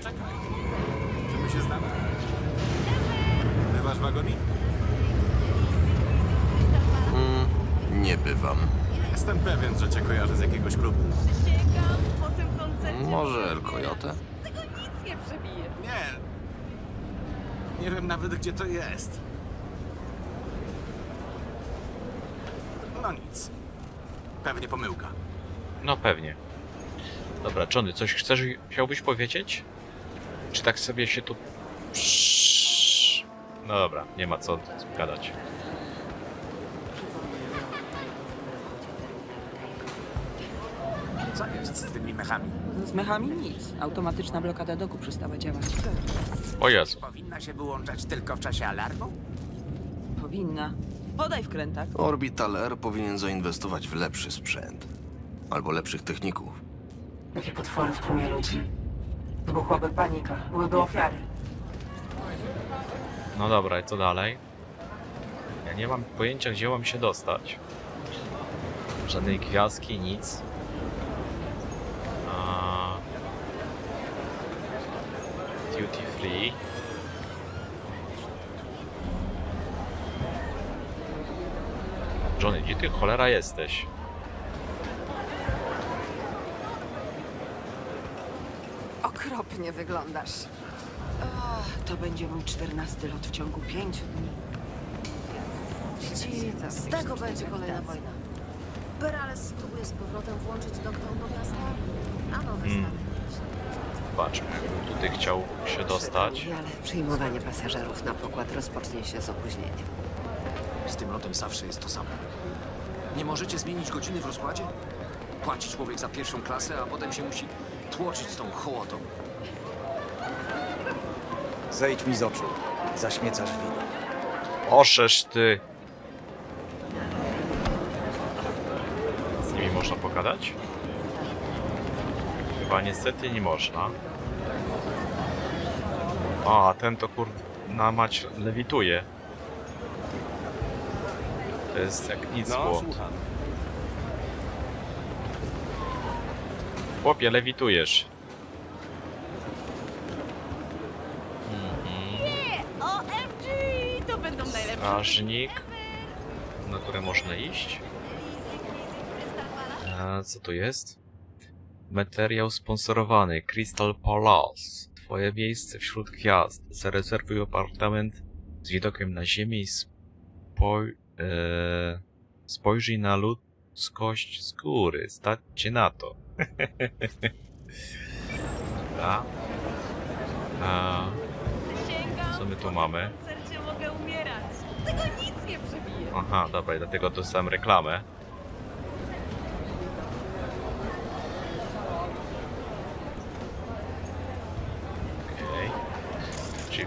Czy my się znamy? Bywasz wagonik? Mm, nie bywam. Jestem pewien, że cię kojarzę z jakiegoś klubu. Może El Coyote? Tego nic nie przebije. Nie. Nie wiem nawet, gdzie to jest. No nic. Pewnie pomyłka. No pewnie. Dobra, Johnny, coś chcesz, chciałbyś powiedzieć? Czy tak sobie się tu... No dobra, nie ma co gadać. Co jest z tymi mechami? Z mechami nic. Automatyczna blokada doku przestała działać. O Jezu. Powinna się wyłączać tylko w czasie alarmu? Powinna. Podaj wkrętak. Orbital Air powinien zainwestować w lepszy sprzęt. Albo lepszych techników. Jakie potwory w tłumie ludzi. Wybuchłaby panika, byłyby ofiary. No dobra, i co dalej? Ja nie mam pojęcia, gdzie mam się dostać. Żadnej gwiazdki, nic. A... Duty free. Johnny, gdzie ty cholera jesteś? Okropnie wyglądasz. Oh, to będzie mój czternasty lot w ciągu pięciu dni. Dziś, z tego będzie kolejna wojna. Perales spróbuje z powrotem włączyć doktor Mortasta, a nowe hmm. Zobaczmy, jakbym tutaj chciał się dostać. Ale przyjmowanie pasażerów na pokład rozpocznie się z opóźnieniem. Z tym lotem zawsze jest to samo. Nie możecie zmienić godziny w rozkładzie? Płaci człowiek za pierwszą klasę, a potem się musi... tłoczyć z tą hołotą. Zejdź mi z oczu. Zaśmiecasz wino. Oszesz ty. Z nimi można pogadać? Chyba niestety nie można. A, ten to kurna mać lewituje. To jest jak nic było. Chłopie, lewitujesz. Mm-hmm. Nie! O M G! To będą najlepsze strażnik, na które można iść. A co tu jest? Materiał sponsorowany. Crystal Palace. Twoje miejsce wśród gwiazd. Zarezerwuj apartament z widokiem na ziemię i spoj... e... spojrzyj na ludzkość z góry. Stać cię na to. A? A... Co my tu mamy? Aha, dobra, i dlatego dostałem reklamę. Okej.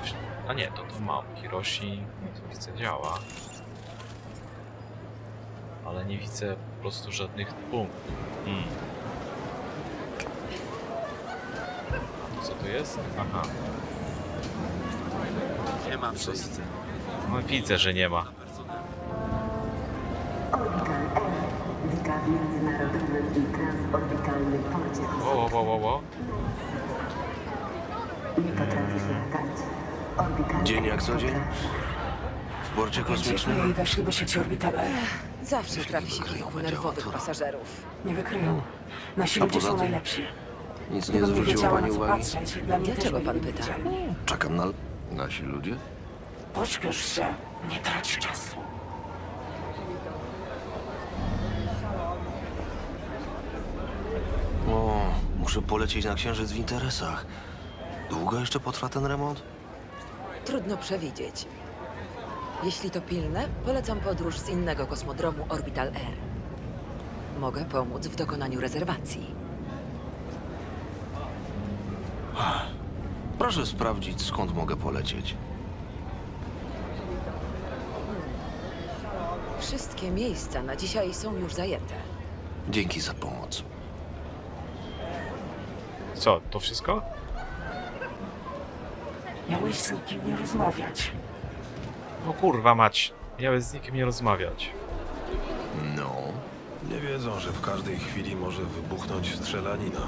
Okay. A nie, to to mam. Hiroshi, to widzę, działa. Ale nie widzę po prostu żadnych punktów. Hmm. Co to jest? Aha. Nie ma wszyscy. No widzę, że nie ma. W międzynarodowym i transorbitalnym porcie Osaka. Wow, wow, wow. Nie potrafisz latać. Dzień jak co dzień? W porcie kosmicznym? Weszli do sieci orbitalnej. Zawsze trafi się kilku nerwowych pasażerów. Nie wykryją. Nasi ludzie są najlepsi. Nic nie zwróciło pani uwagi? Dlaczego pan pyta? Czekam na... Nasi ludzie? Pośpiesz się. Nie trać czasu. O, muszę polecieć na Księżyc w interesach. Długo jeszcze potrwa ten remont? Trudno przewidzieć. Jeśli to pilne, polecam podróż z innego kosmodromu Orbital Air. Mogę pomóc w dokonaniu rezerwacji. Proszę sprawdzić, skąd mogę polecieć. Wszystkie miejsca na dzisiaj są już zajęte. Dzięki za pomoc. Co, to wszystko? Miałeś z nikim nie rozmawiać. No kurwa mać, miałeś z nikim nie rozmawiać. No, nie wiedzą, że w każdej chwili może wybuchnąć strzelanina.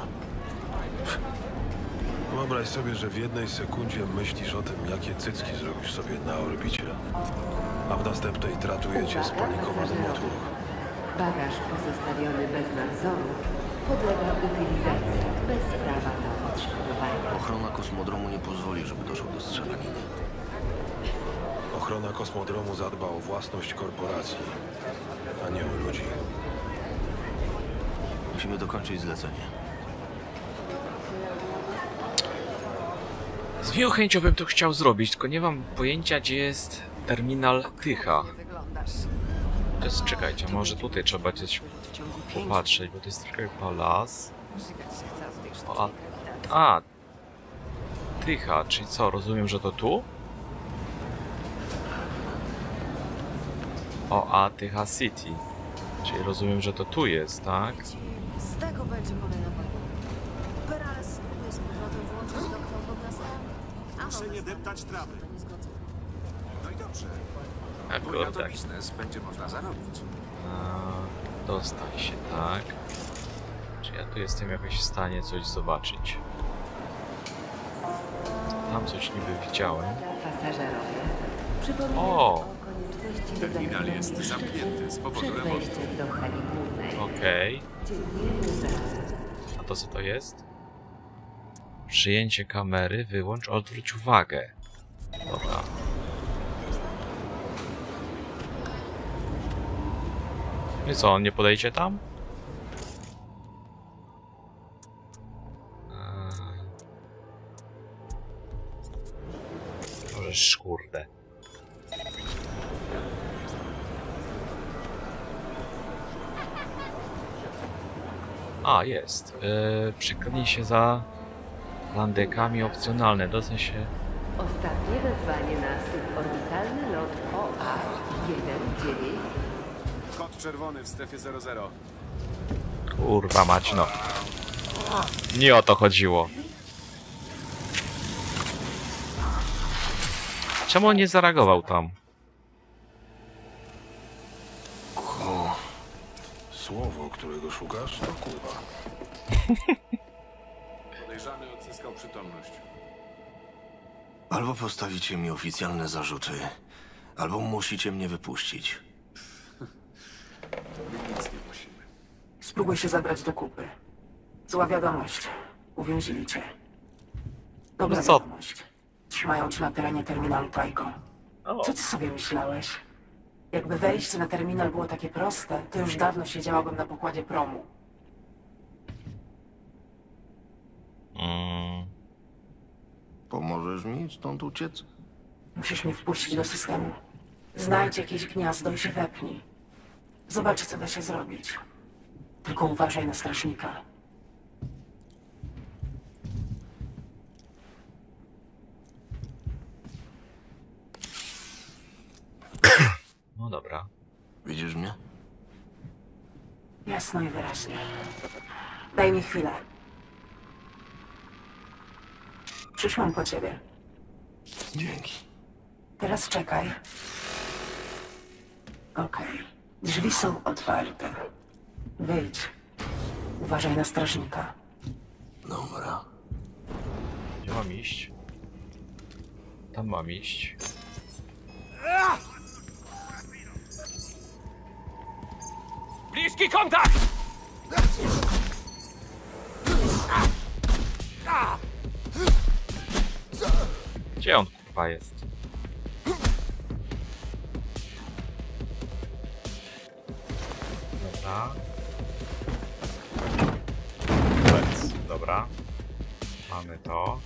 Wyobraź sobie, że w jednej sekundzie myślisz o tym, jakie cycki zrobisz sobie na orbicie, a w następnej tratuje cię spanikowany motłoch. Bagaż pozostawiony bez nadzoru podlega utylizacji bez prawa do odszkodowania. Ochrona kosmodromu nie pozwoli, żeby doszło do strzelaniny. Ochrona kosmodromu zadba o własność korporacji, a nie o ludzi. Musimy dokończyć zlecenie. Z wielu chęcią bym to chciał zrobić, tylko nie mam pojęcia, gdzie jest terminal Tycha. Teraz czekajcie, może tutaj trzeba coś popatrzeć, bo to jest tylko palas. A, a, Tycha, czyli co, rozumiem, że to tu? O, a Tycha City, czyli rozumiem, że to tu jest, tak? Z tego będzie moja nabawa. Teraz spróbuję z powrotem włączyć doktor Bogasa. Muszę nie deptać trawy. No i dobrze. Akurat tak. Biznes będzie można zarobić. A, dostań się, tak. Czy ja tu jestem jakoś w stanie coś zobaczyć? Tam coś niby widziałem. O! Terminal jest zamknięty z powodu remontu. Okej. Okay. A to co to jest? Przyjęcie kamery, wyłącz, odwróć uwagę. Dobra. I co, on nie podejdzie tam? Eee... Może szkurde. A, jest. Eee, Przykryj się za landekami opcjonalne. Dostań się... Ostatnie wezwanie na suborbitalny lot O A jeden dziewięć. Kod czerwony w strefie zero zero. Kurwa mać, no. Nie o to chodziło. Czemu on nie zareagował tam? O, słowo, którego szukasz, to kurwa. Podejrzany odzyskał przytomność. Albo postawicie mi oficjalne zarzuty, Albo musicie mnie wypuścić. Nic nie musimy. Spróbuj się zabrać do kupy. Zła wiadomość. Uwięzili cię. Dobra wiadomość. Trzymają cię na terenie terminalu Tycho. Co ty sobie myślałeś? Jakby wejście na terminal było takie proste, to już dawno siedziałabym na pokładzie promu. Mm. Pomożesz mi stąd uciec? Musisz mnie wpuścić do systemu. Znajdź jakieś gniazdo i się wepnij. Zobacz, co da się zrobić. Tylko uważaj na strażnika. No dobra. Widzisz mnie? Jasno i wyraźnie. Daj mi chwilę. Przyszłam po ciebie. Dzięki. Teraz czekaj. Okej. Okay. Drzwi są otwarte. Wyjdź. Uważaj na strażnika. Dobra. Gdzie mam iść? Tam mam iść. Bliski kontakt! Gdzie on kurwa jest? Dobra. Dobra. Mamy to.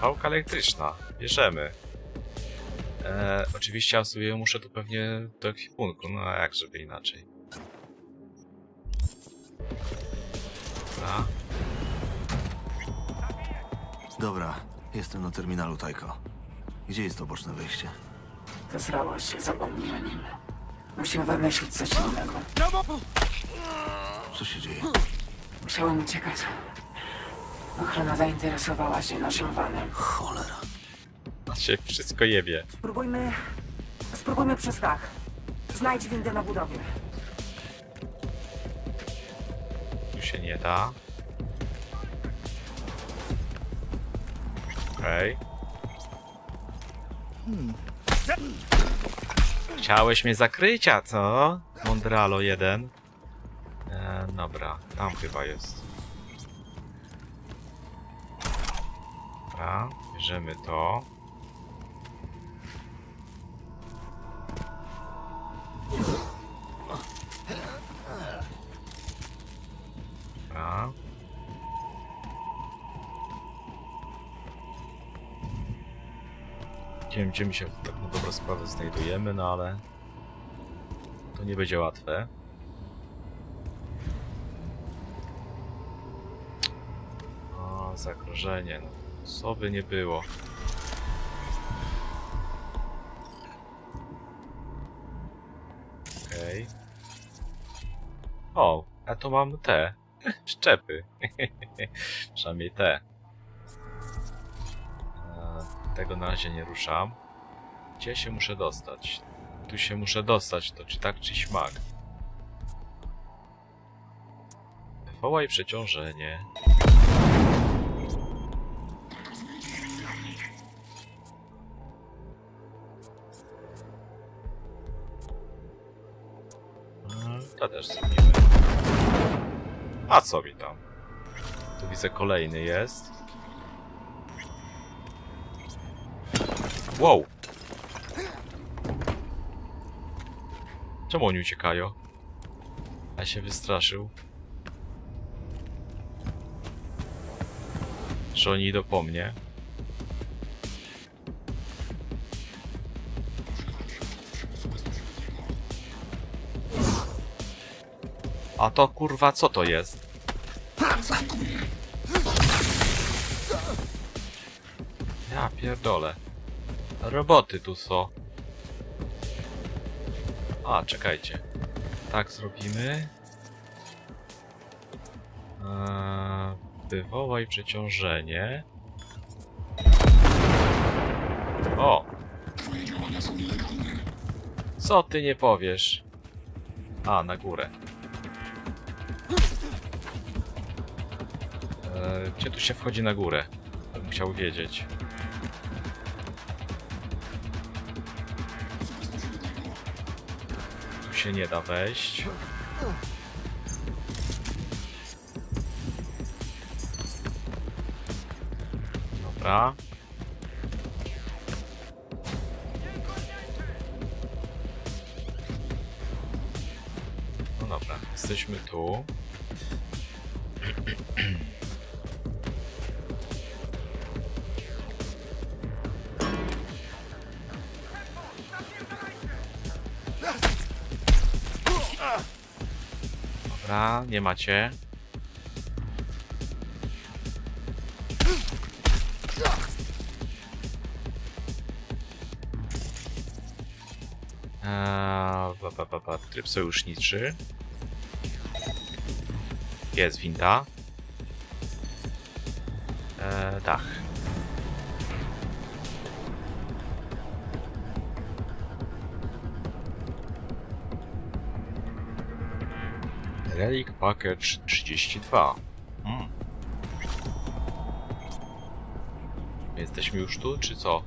Pałka elektryczna. Bierzemy. E, oczywiście ja sobie muszę tu pewnie do ekwipunku, no a jak żeby inaczej. Dobra. Dobra, jestem na terminalu Tycho. Gdzie jest to boczne wyjście? Zesrałaś się, zapomnij o nim. Musimy wymyślić coś innego. Co się dzieje? Musiałem uciekać. Ochrona zainteresowała się naszym vanem. Cholera. Się wszystko jebie. Spróbujmy... Spróbujmy przez dach. Znajdź windę na budowie. Tu się nie da. Okej. Okay. Hmm. Chciałeś mnie zakrycia, co? Mondralo jeden. E, dobra, tam chyba jest. Dobra, bierzemy to. Dobra. Nie wiem, gdzie my się tak na dobrą sprawę znajdujemy, no ale to nie będzie łatwe. O, zagrożenie. No, co by nie było. Okej. Okay. O, a to mam te szczepy. Przynajmniej te. Tego na razie nie ruszam. Gdzie się muszę dostać? Tu się muszę dostać, to czy tak, czy śmak. Wywołaj przeciążenie. To też zrobimy. A co mi tam? Tu widzę kolejny jest. Wow! Czemu oni uciekają? Ja się wystraszył. Że oni idą po mnie. A to kurwa co to jest? Ja pierdolę. Roboty tu są. A, czekajcie. Tak zrobimy. Eee, wywołaj przeciążenie. O! Co ty nie powiesz? A, na górę. Eee, gdzie tu się wchodzi na górę? Bym chciał wiedzieć. się nie da wejść. Dobra. No dobra, jesteśmy tu. Dobra, nie macie. Eee, ba, ba, ba, ba. Tryb sojuszniczy. Jest winda. Eee, dach. Relic Package trzydzieści dwa. Hmm. Jesteśmy już tu, czy co?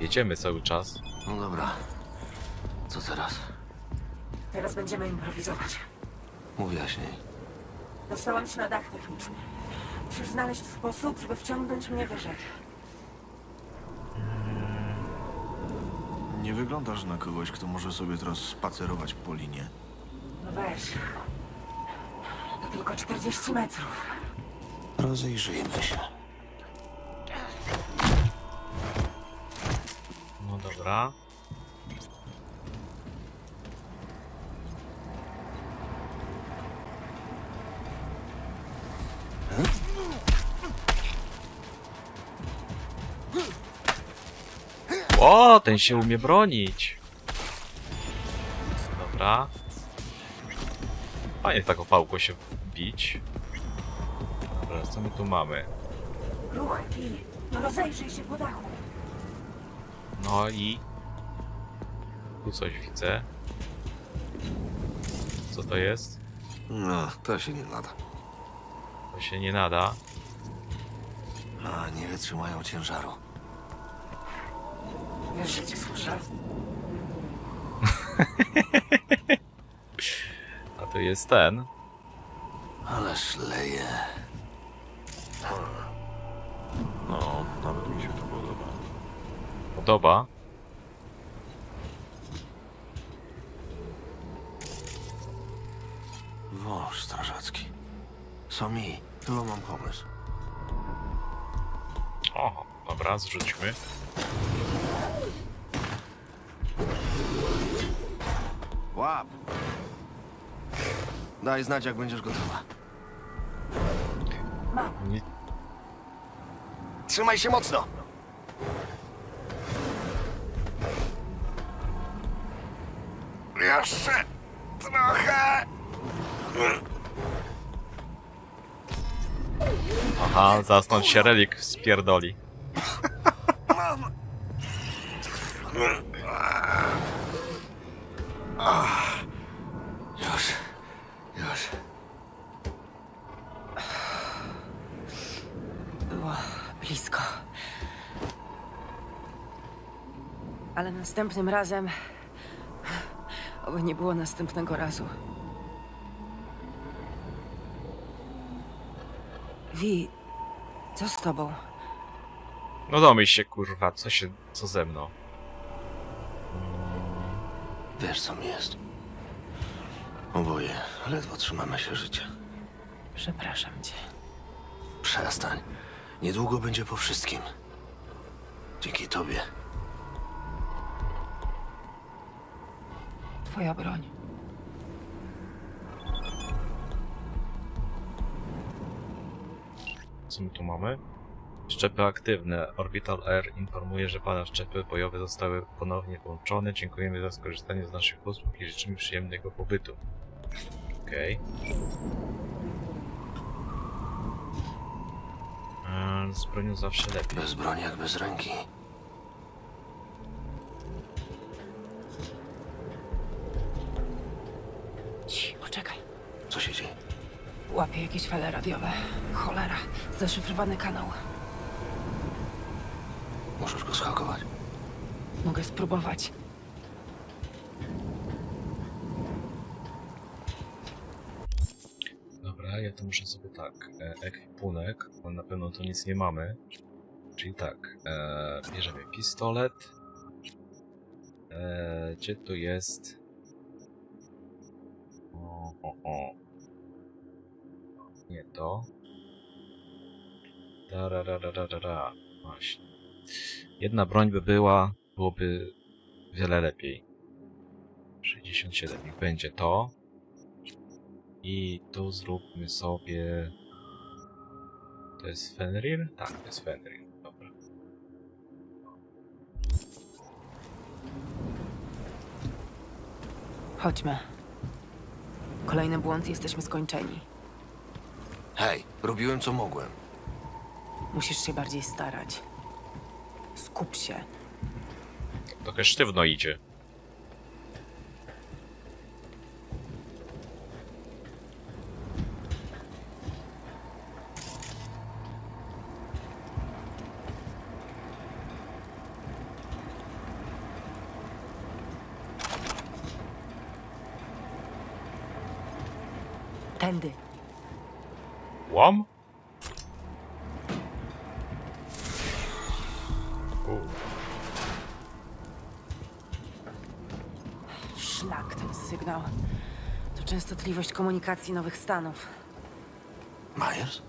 Jedziemy cały czas. No dobra. Co teraz? Teraz będziemy improwizować. Ujaśnij. Dostałam się na dach techniczny. Musisz znaleźć sposób, żeby wciągnąć mnie wyżej. Nie wyglądasz na kogoś, kto może sobie teraz spacerować po linie. No weź. To tylko czterdzieści metrów. Rozejrzyjmy się. No dobra. O, ten się umie bronić. Dobra. Fajnie tak o pałko się bić. Dobra, co my tu mamy? No rozejrzyj się po dachu. No i... Tu coś widzę. Co to jest? No, to się nie nada. To się nie nada. A, nie wytrzymają ciężaru. Wiesz, że cię słyszę. A to jest ten. Ale szleje. No, nawet mi się to podoba. Podoba? Wąż strażacki. Sami, chyba mam pomysł. O, dobra, zrzućmy. Łap! Daj znać, jak będziesz gotowa. Nie. Trzymaj się mocno! Jeszcze trochę! Aha, zasnąć się relik spierdoli. Już, już. Było blisko. Ale następnym razem... Oby nie było następnego razu. Wi, co z tobą? No domyśl się, kurwa, co się... co ze mną? Wiesz, co mi jest. Oboje ledwo trzymamy się życia. Przepraszam cię. Przestań. Niedługo będzie po wszystkim. Dzięki tobie. Twoja broń. Co my tu mamy? Szczepy aktywne. Orbital Air informuje, że pana szczepy bojowe zostały ponownie włączone. Dziękujemy za skorzystanie z naszych usług i życzymy przyjemnego pobytu. Okej. Okay. Z bronią zawsze lepiej. Bez broni jak bez ręki. Ci, poczekaj. Co się dzieje? Łapię jakieś fale radiowe. Cholera. Zaszyfrowany kanał. Możesz go schakować? Mogę spróbować. ja to muszę sobie tak, e, ekwipunek, bo na pewno to nic nie mamy. Czyli tak, e, bierzemy pistolet. E, gdzie tu jest? O, o, o. Nie to. Da, ra, ra, ra, ra, ra. Właśnie. Jedna broń by była, byłoby wiele lepiej. sześćdziesiąt siedem, niech będzie to. I tu zróbmy sobie... To jest Fenrir? Tak, to jest Fenrir. Dobra. Chodźmy. Kolejny błąd, jesteśmy skończeni. Hej, robiłem co mogłem. Musisz się bardziej starać. Skup się. Trochę sztywno idzie. Tędy. Łom? Szlak, ten sygnał. To częstotliwość komunikacji nowych stanów. Myers?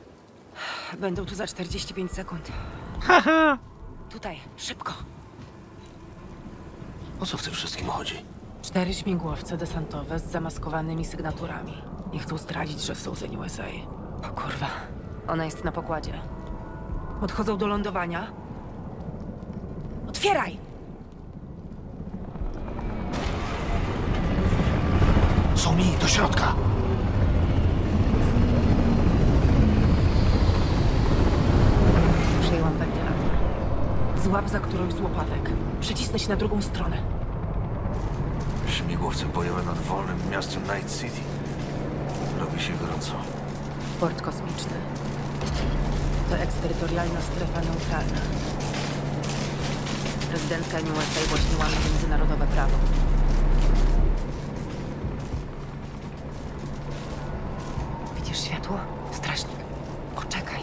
Będą tu za czterdzieści pięć sekund. Haha! Tutaj, szybko. O co w tym wszystkim chodzi? Cztery śmigłowce desantowe z zamaskowanymi sygnaturami. Nie chcą zdradzić, że są z U S A. O kurwa. Ona jest na pokładzie. Odchodzą do lądowania. Otwieraj! Są mi do środka! Przejęłam wentylator. Złap za którąś z łopatek. Przycisnę się na drugą stronę. Śmigłowce bojowe nad wolnym miastem Night City. Robi się gorąco. Port kosmiczny. To eksterytorialna strefa neutralna. Prezydentka U S A właśnie łamie międzynarodowe prawo. Widzisz światło? Strażnik. Poczekaj.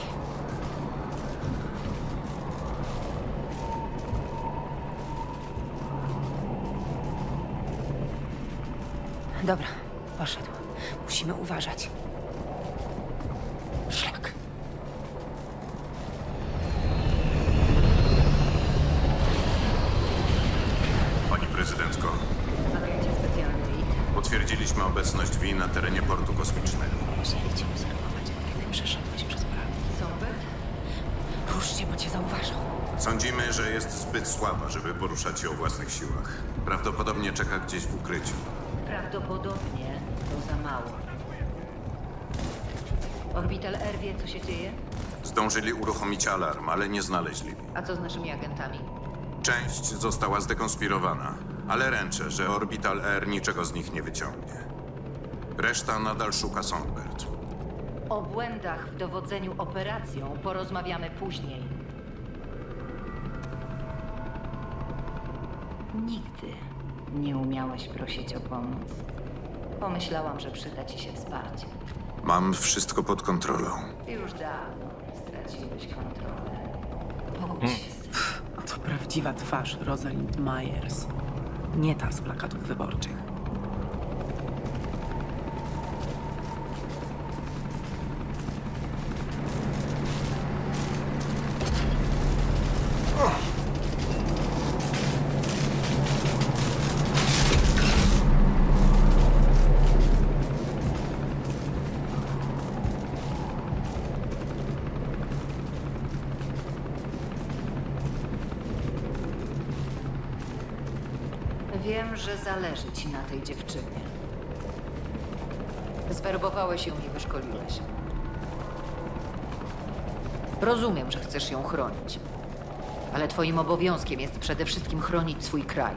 Dobra, poszedł. Musimy uważać. Szlak. Pani prezydentko. Agencie specjalnej. Potwierdziliśmy obecność V I I na terenie portu kosmicznego. Musieli cię obserwować, kiedy przeszedłeś przez bramę. Sober? Rusz się, bo cię zauważą. Sądzimy, że jest zbyt słaba, żeby poruszać się o własnych siłach. Prawdopodobnie czeka gdzieś w ukryciu. Prawdopodobnie. Za mało. Orbital R wie, co się dzieje? Zdążyli uruchomić alarm, ale nie znaleźli. A co z naszymi agentami? Część została zdekonspirowana, ale ręczę, że Orbital R niczego z nich nie wyciągnie. Reszta nadal szuka Songbird. O błędach w dowodzeniu operacją porozmawiamy później. Nigdy nie umiałeś prosić o pomoc. Pomyślałam, że przyda ci się wsparcie. Mam wszystko pod kontrolą. Już dawno straciłeś kontrolę. Pogódź hmm. się z tym. A to prawdziwa twarz Rosalind Myers. Nie ta z plakatów wyborczych. Wiem, że zależy ci na tej dziewczynie. Zwerbowałeś ją i wyszkoliłeś. Rozumiem, że chcesz ją chronić. Ale twoim obowiązkiem jest przede wszystkim chronić swój kraj.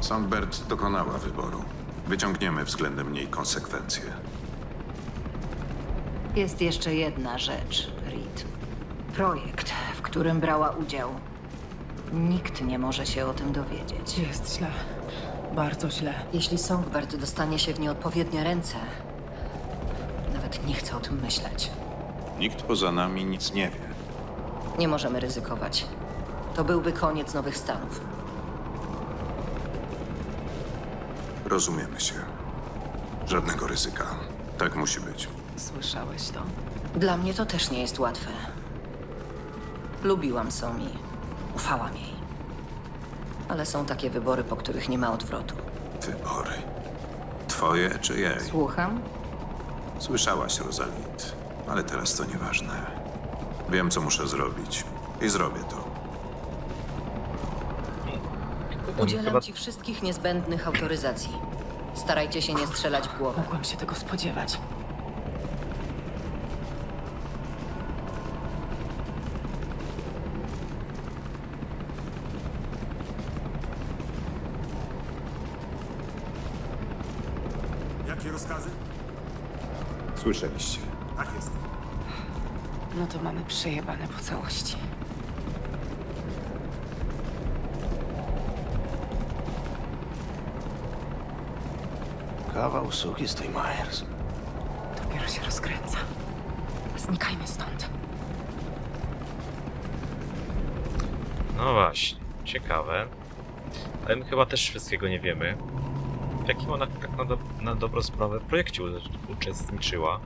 Songbird dokonała wyboru. Wyciągniemy względem niej konsekwencje. Jest jeszcze jedna rzecz, Reed. Projekt, w którym brała udział. Nikt nie może się o tym dowiedzieć. Jest ślad. Bardzo źle. Jeśli Songbird dostanie się w nieodpowiednie ręce, nawet nie chcę o tym myśleć. Nikt poza nami nic nie wie. Nie możemy ryzykować. To byłby koniec Nowych Stanów. Rozumiemy się. Żadnego ryzyka. Tak musi być. Słyszałeś to? Dla mnie to też nie jest łatwe. Lubiłam Somi. Ufałam jej. Ale są takie wybory, po których nie ma odwrotu. Wybory? Twoje czy jej? Słucham? Słyszałaś, Rosalind, ale teraz to nieważne. Wiem, co muszę zrobić i zrobię to. Udzielam Chyba... ci wszystkich niezbędnych autoryzacji. Starajcie się nie strzelać w głowę. Mogłam się tego spodziewać. Jakie rozkazy? Słyszeliście. Tak jest. No to mamy przejebane po całości. Kawał suki z tej Myers. Dopiero się rozkręca. Znikajmy stąd. No właśnie, ciekawe. Ale my chyba też wszystkiego nie wiemy. W jakim ona tak na, do, na dobrą sprawę w projekcie uczestniczyła?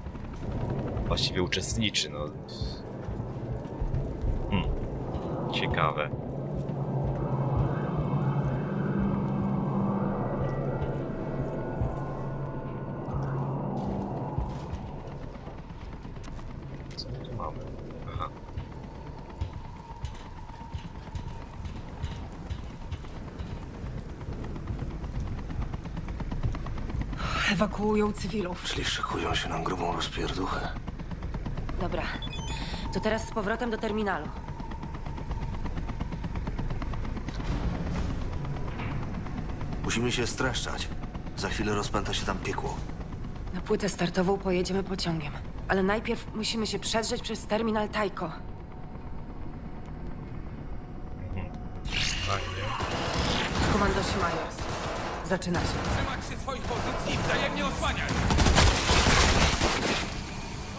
Właściwie uczestniczy, no... Hmm. Ciekawe. Co my tu mamy? Aha. Ewakuują cywilów. Czyli szykują się nam grubą rozpierduchę. Dobra, to teraz z powrotem do terminalu. Musimy się streszczać. Za chwilę rozpęta się tam piekło. Na płytę startową pojedziemy pociągiem. Ale najpierw musimy się przedrzeć przez terminal Taiko. Hmm. Komandosi Myers, zaczyna się. Swoich pozycji wzajemnie osłaniać!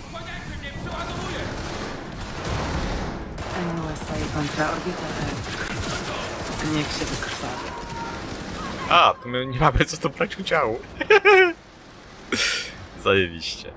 Osłaniajcie mnie, przeładowuję! N U S A i kontraorbita. Niech się wykrwawi. A, to my nie mamy co tu brać udziału. Zajebiście.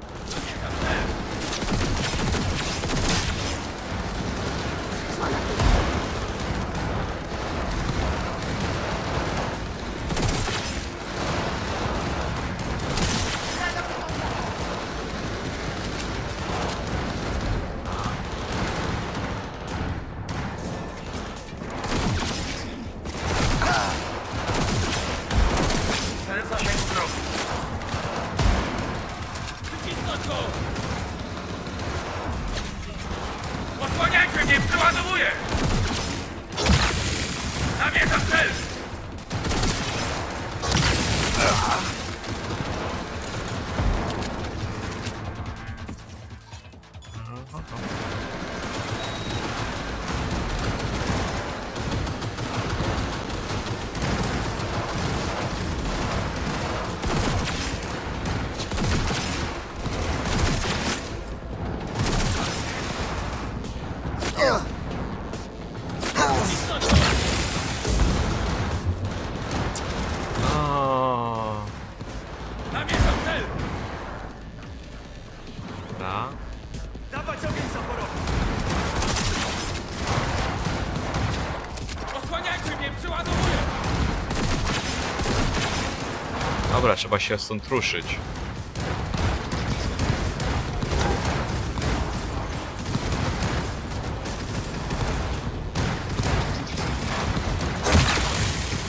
Dobra, trzeba się stąd ruszyć.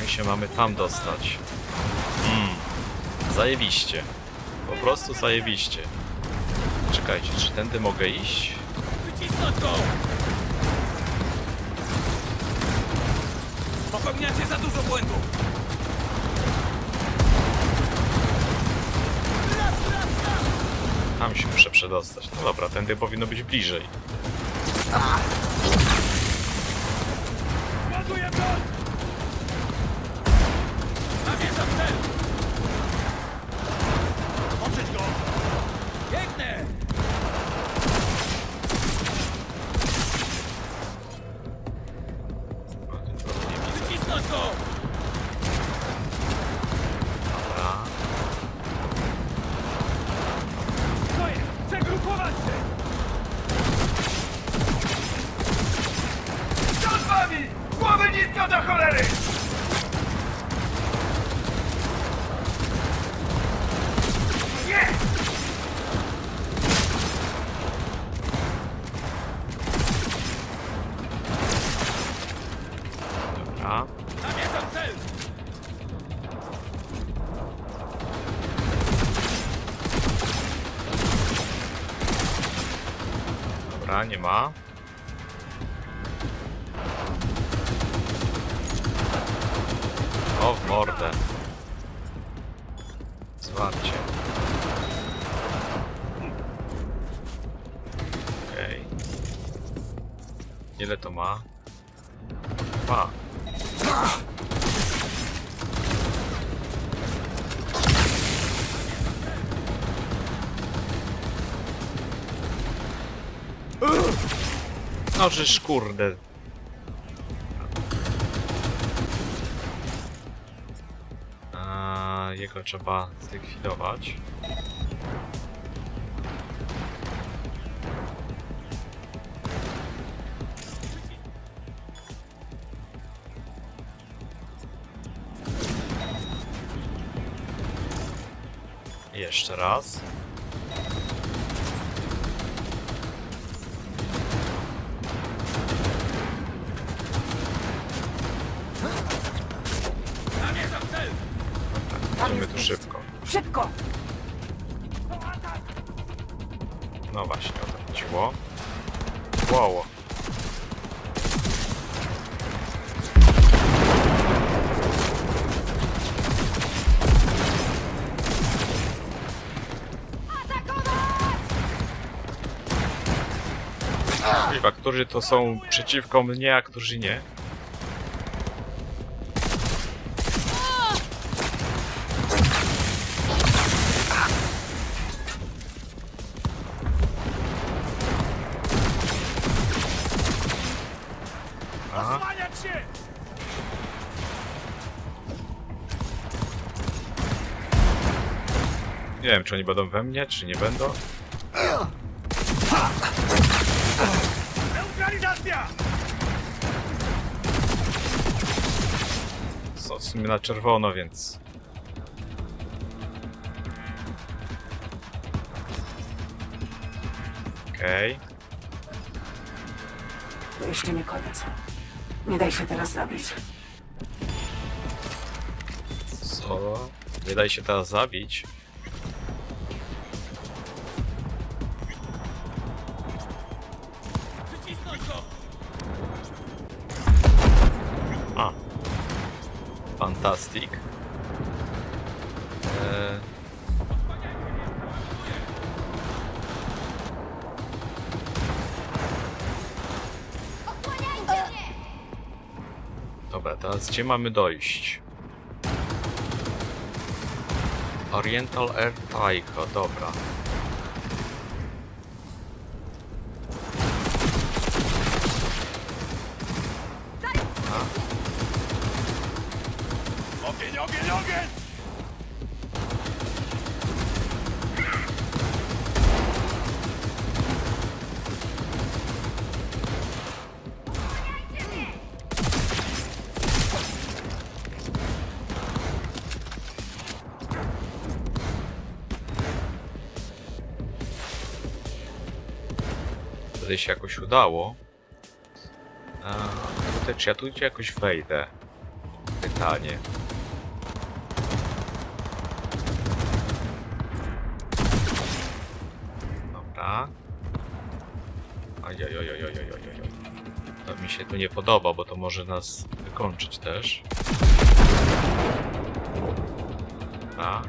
My się mamy tam dostać. Mm, zajebiście. Po prostu zajebiście. Czekajcie, czy tędy mogę iść? Wycisnąć go! Popełniacie za dużo błędów! Tam się muszę przedostać. No dobra, tędy powinno być bliżej. Ładuję broń! artylerii! Nie! Dobra. Zamierzam cel! Dobra, nie ma. O, w mordę. Zwarcie. Okej. Okay. Ile to ma? Dwa. No, żeż kurde. Jego trzeba zlikwidować. Jeszcze raz. Tu szybko. Szybko! No właśnie, o to chodziło. Wow. Chyba, którzy to są przeciwko mnie, a którzy nie. Nie wiem, czy oni będą we mnie, czy nie będą. Są w sumie na czerwono, więc... Okej. Okay. To jeszcze nie koniec. Nie daj się teraz zabić. Co? Nie daj się teraz zabić? Fantastic. Eee... Dobra, teraz gdzie mamy dojść? Oriental Air Taiko, dobra. Tutaj się jakoś udało. Eee, czy ja tu jakoś wejdę? Pytanie. Dobra. Ajajajajajajajajaj. To mi się tu nie podoba, bo to może nas wykończyć też. Dobra.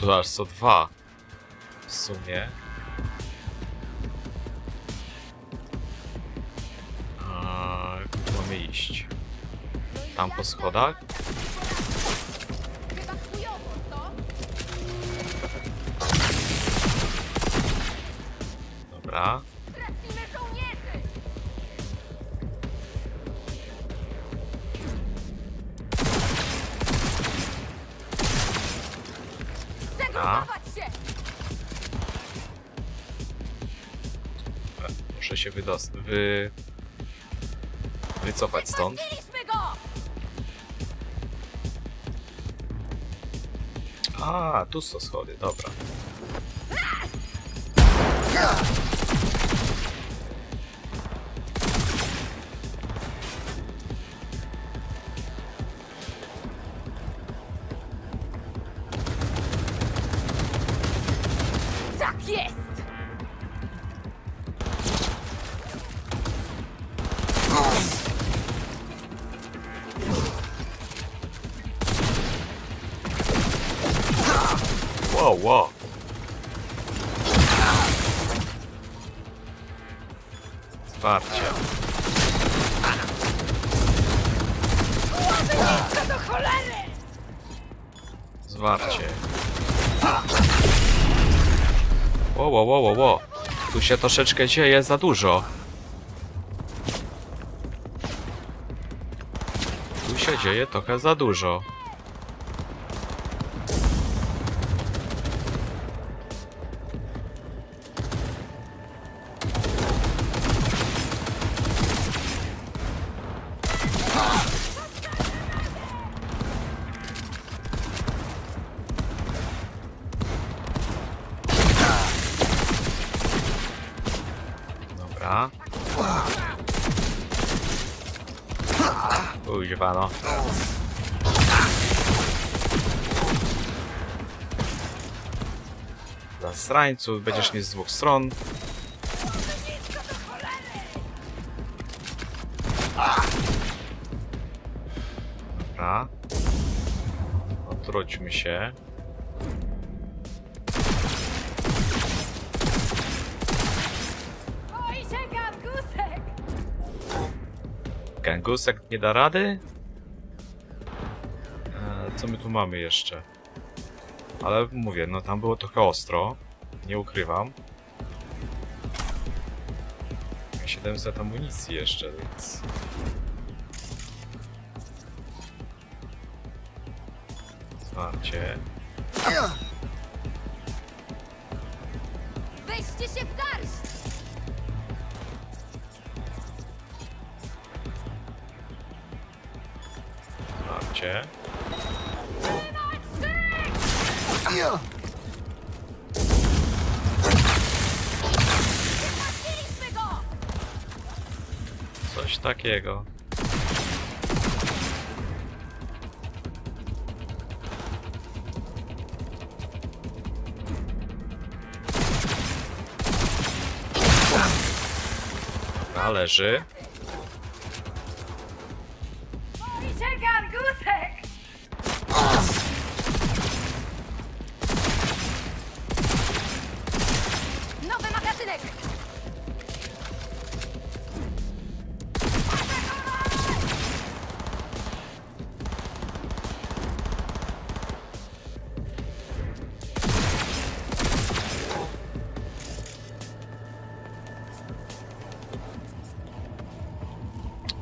Tu aż co dwa w sumie. A, mamy iść tam po schodach. Dobra. muszę się wydos wy... wycofać stąd. A, tu są schody, dobra. Tak jest! Wow, wow. Zwarcie. Co do cholery! Zwarcie. Wow, wow, wow, wow. Tu się troszeczkę dzieje za dużo. Tu się dzieje trochę za dużo. Uźwa, no. Dla strańców będziesz nie z dwóch stron. Dobra. Odwróćmy się. Gangusek nie da rady? E, co my tu mamy jeszcze? Ale mówię, no tam było trochę ostro. Nie ukrywam. siedemset amunicji jeszcze, więc... Zwarcie. Weźcie się w garść! Coś takiego. Należy.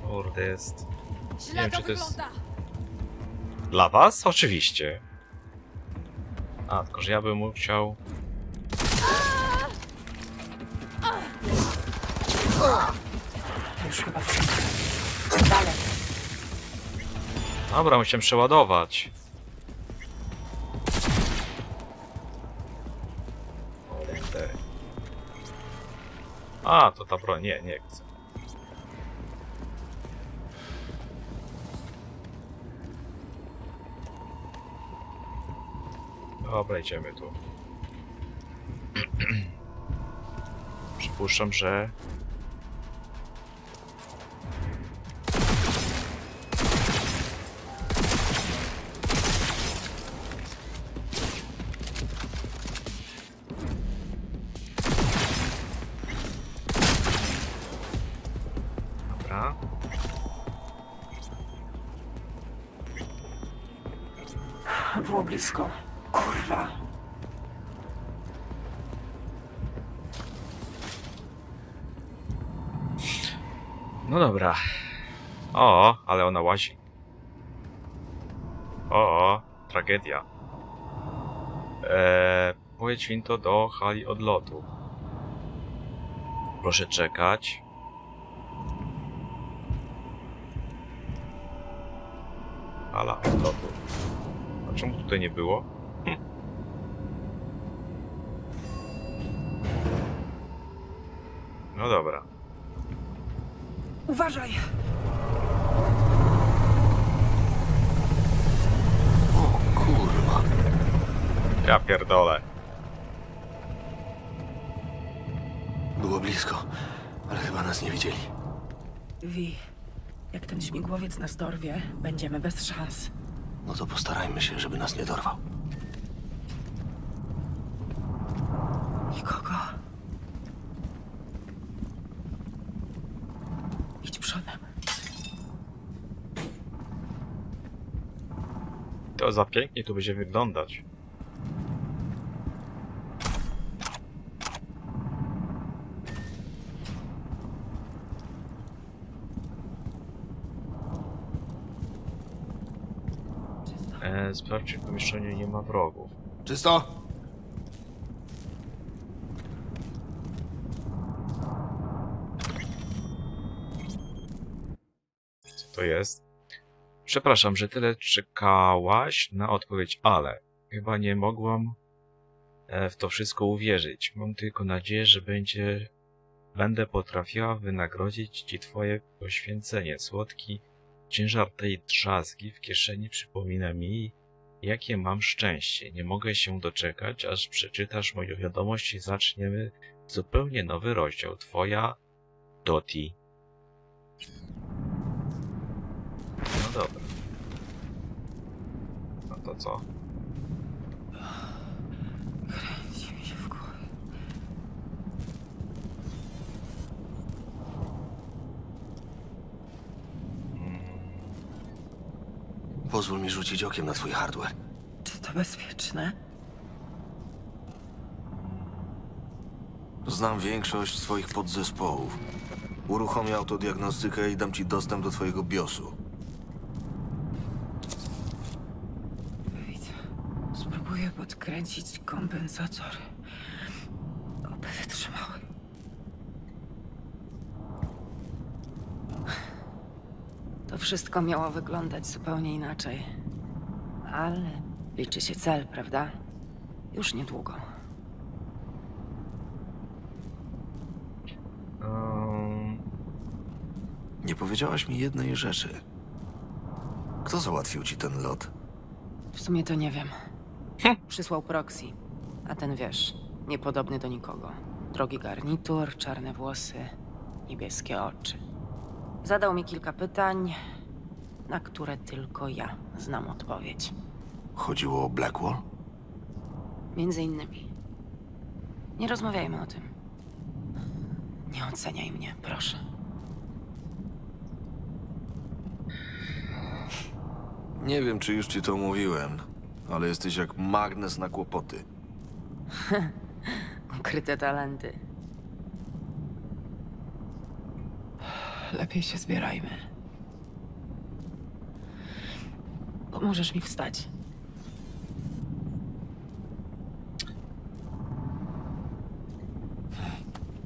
Kurde, jest. Nie wiem, czy to jest... Dla was? Oczywiście. A, tylko że ja bym musiał... Już chyba wszystko. Dalej. Dobra, musimy przeładować. Kurde. A, to ta broń. Nie, nie chcę. Dobra, idziemy tu. Przypuszczam, że... Dobra. Było blisko. Kurwa. No dobra. O, ale ona łazi. O, tragedia. Eee, pojedź Winto do hali odlotu. proszę czekać. Ala, to tu. A czemu tutaj nie było? Hm. No dobra. Uważaj! O kurwa. Ja pierdolę. Było blisko, ale chyba nas nie widzieli. Wi, jak ten śmigłowiec nas dorwie, będziemy bez szans. No to postarajmy się, żeby nas nie dorwał. Nikogo. Idź przodem. To za pięknie tu będzie wyglądać. Sprawdź, czy w pomieszczeniu nie ma wrogów. Czysto? Co to jest? Przepraszam, że tyle czekałaś na odpowiedź, ale chyba nie mogłam w to wszystko uwierzyć. Mam tylko nadzieję, że będzie... będę potrafiła wynagrodzić ci twoje poświęcenie. Słodki ciężar tej drzazgi w kieszeni przypomina mi, jakie mam szczęście. Nie mogę się doczekać, aż przeczytasz moją wiadomość i zaczniemy zupełnie nowy rozdział. Twoja Dottie. No dobra. No to co? Kręci mi się w głowie. Pozwól mi rzucić okiem na twój hardware. Czy to bezpieczne? Znam większość swoich podzespołów. Uruchomię autodiagnostykę i dam ci dostęp do twojego biosu. Widzę. Spróbuję podkręcić kompensator. Oby wytrzymały. To wszystko miało wyglądać zupełnie inaczej. Ale liczy się cel, prawda? Już niedługo. Um... Nie powiedziałaś mi jednej rzeczy. Kto załatwił ci ten lot? W sumie to nie wiem. Przysłał Proxy. A ten wiesz, niepodobny do nikogo. Drogi garnitur, czarne włosy, niebieskie oczy. Zadał mi kilka pytań, na które tylko ja znam odpowiedź. Chodziło o Blackwall? Między innymi. Nie rozmawiajmy o tym. Nie oceniaj mnie, proszę. Nie wiem, czy już ci to mówiłem, ale jesteś jak magnes na kłopoty. Ukryte talenty. Lepiej się zbierajmy. Pomożesz mi wstać.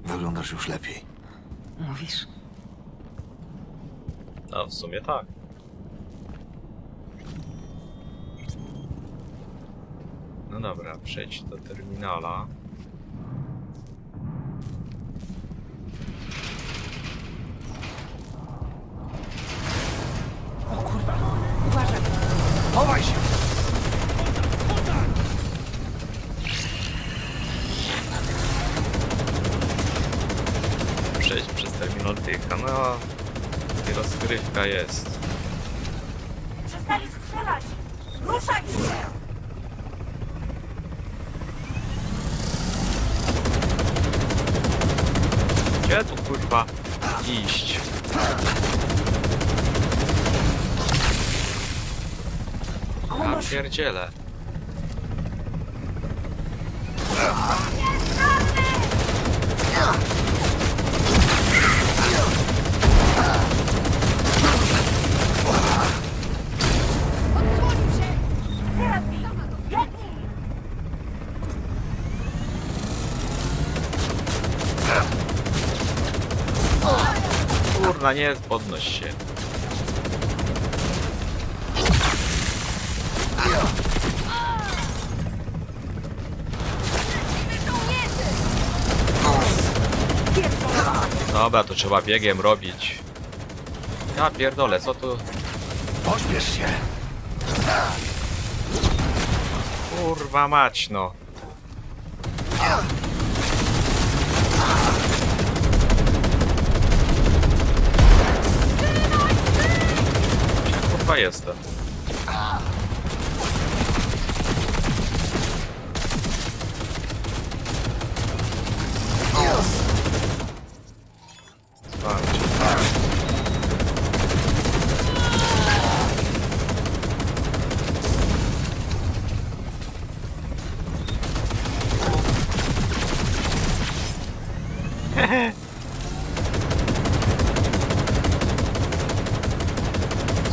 Wyglądasz już lepiej. Mówisz? A w sumie tak. No dobra, przejdź do terminala. Chowaj się! Przejdź przez terminal tych kanała i rozgrywka jest. Przestali strzelać! Ruszaj się! Gdzie tu kurwa iść? Ja pierdzielę. Kurna, nie podnoś się. Dobra, to trzeba biegiem robić. Ja pierdolę, co tu? Pośpiesz się. Kurwa mać, no. Kurwa jestem.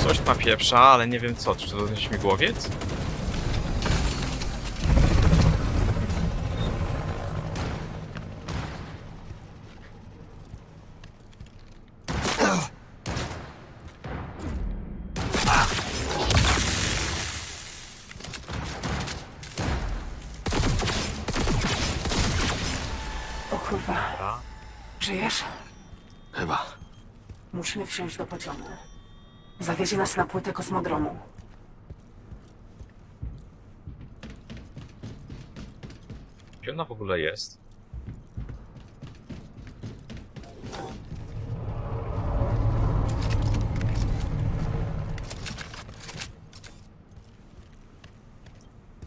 Coś ma pieprza, ale nie wiem co. Czy to jest śmigłowiec? O kurwa. Żyjesz? Chyba. Musimy wsiąść do pociągu. Zawiezie nas na płytę kosmodromu. Gdzie ona w ogóle jest?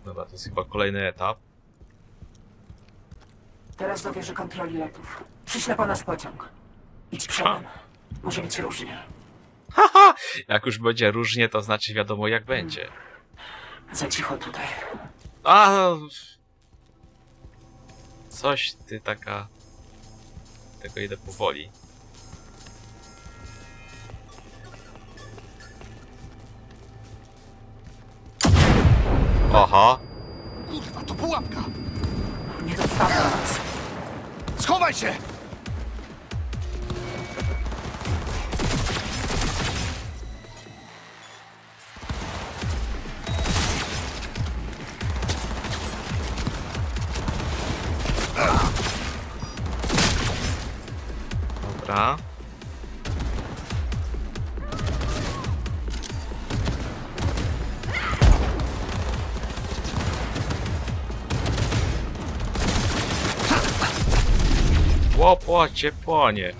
Dobra, to jest chyba kolejny etap. Teraz do wieży kontroli lotów. Przyślę po nas pociąg. Idź przodem. Może być różnie. Haha! Jak już będzie różnie, to znaczy wiadomo jak będzie. Za cicho tutaj. A! Coś ty taka... Tego idę powoli. Aha! Kurwa, to pułapka! Nie dostanę nas. Schowaj się! Dobra. Łopo, cię płonie.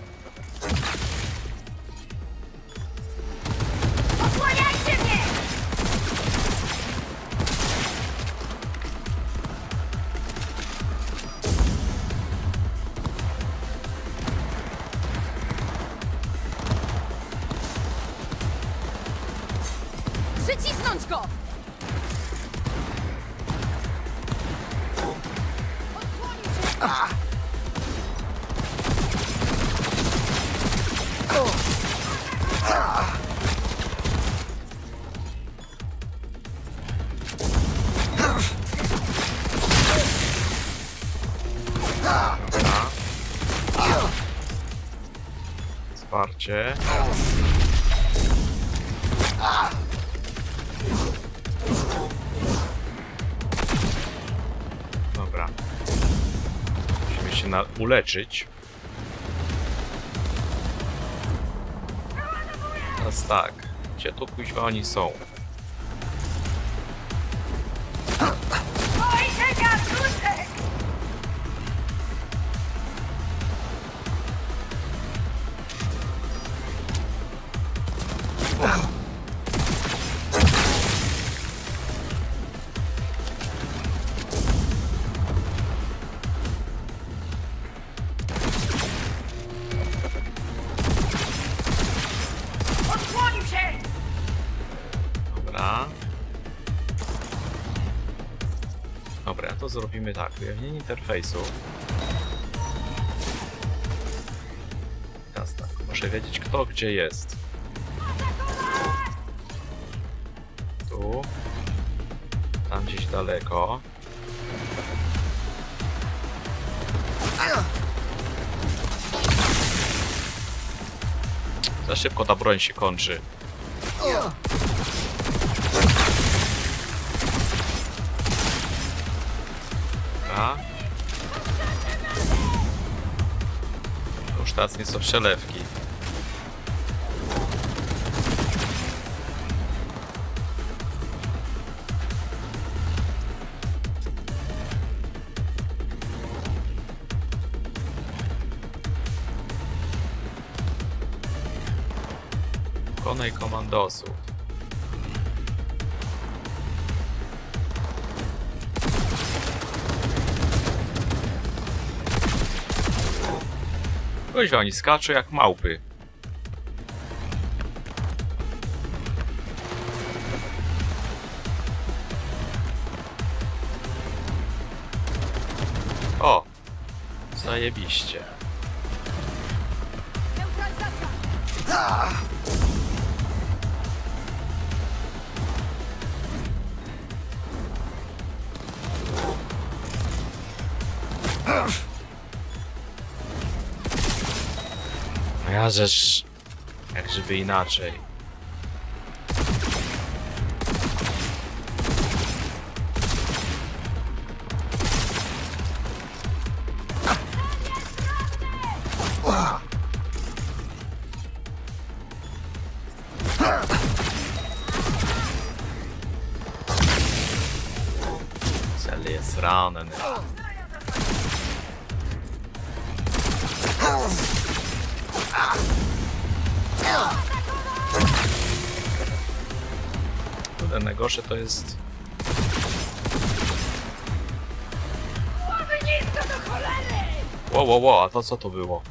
Przycisnąć go! Wsparcie. Dobra. Musimy się na uleczyć. Teraz tak. Gdzie tu kuźwa oni są? Dobra, to zrobimy tak, ujawnienie interfejsu. Teraz tak, muszę wiedzieć kto gdzie jest. Tu. Tam gdzieś daleko. Za szybko ta broń się kończy. A? To już teraz nie są przelewki. Konej komandosów. Koźwa, oni skaczą jak małpy. O! Zajebiście. Ja rzecz, jak żeby inaczej. Cel jest ranny. Najgorsze to jest. Ło, ło, ło, a to co to było?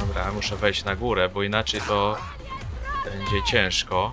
Dobra, ja muszę wejść na górę, bo inaczej to będzie ciężko.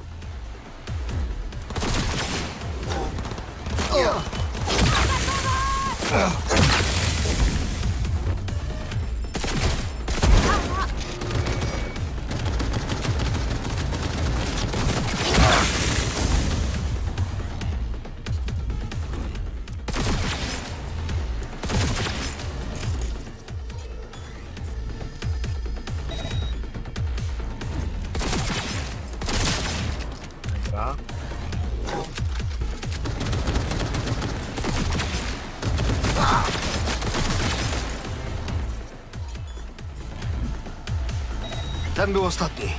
Ten był ostatni.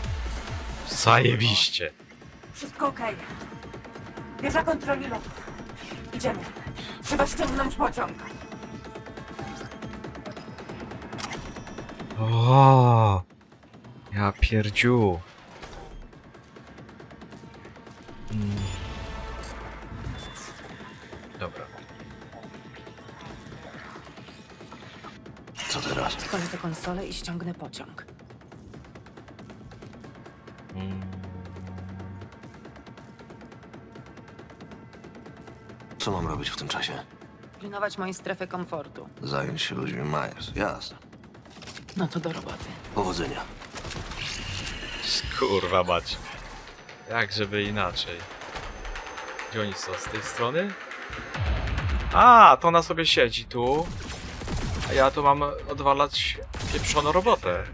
Zajebiście. Wszystko okej. Okay. Wieża kontroli lotu. Idziemy. Trzeba ściągnąć pociąg. O, ja pierdziu. Hmm. Dobra. Co teraz? Wchodzę do konsole i ściągnę pociąg. Co mam robić w tym czasie? Pilnować mojej strefy komfortu. Zająć się ludźmi Myers, jasne. No to do roboty. Powodzenia. Kurwa mać. Jak żeby inaczej. Gdzie oni są? Z tej strony? A, to ona sobie siedzi tu. A ja tu mam odwalać pieprzoną robotę.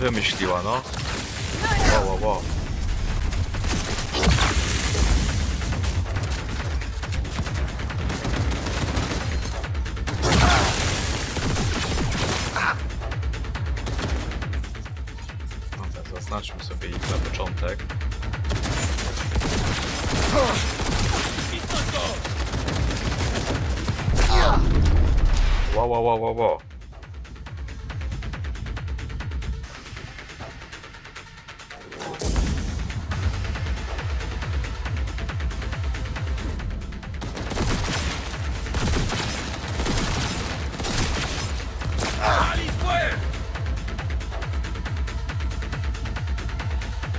Wymyśliła, no. Wow, wow, wow. Dobra, zaznaczmy sobie ich na początek. Wow, wow, wow, wow, wow.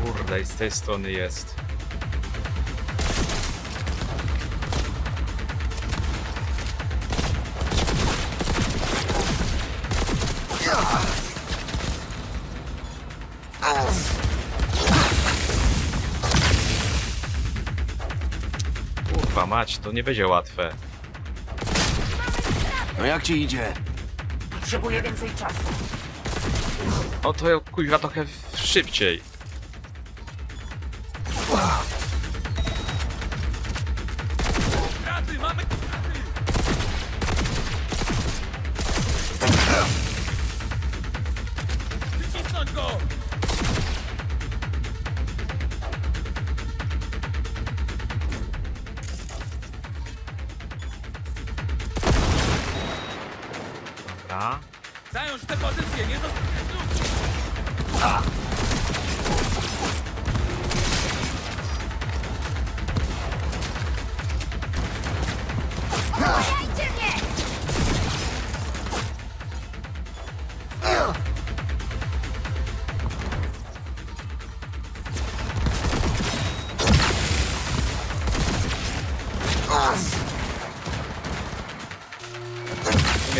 Kurde, i z tej strony jest. mać, to nie będzie łatwe. No jak ci idzie? Potrzebuję więcej czasu. No to kuźwa trochę szybciej. Zająć tę pozycję, nie zostawiaj ludzi! Odbijajcie mnie!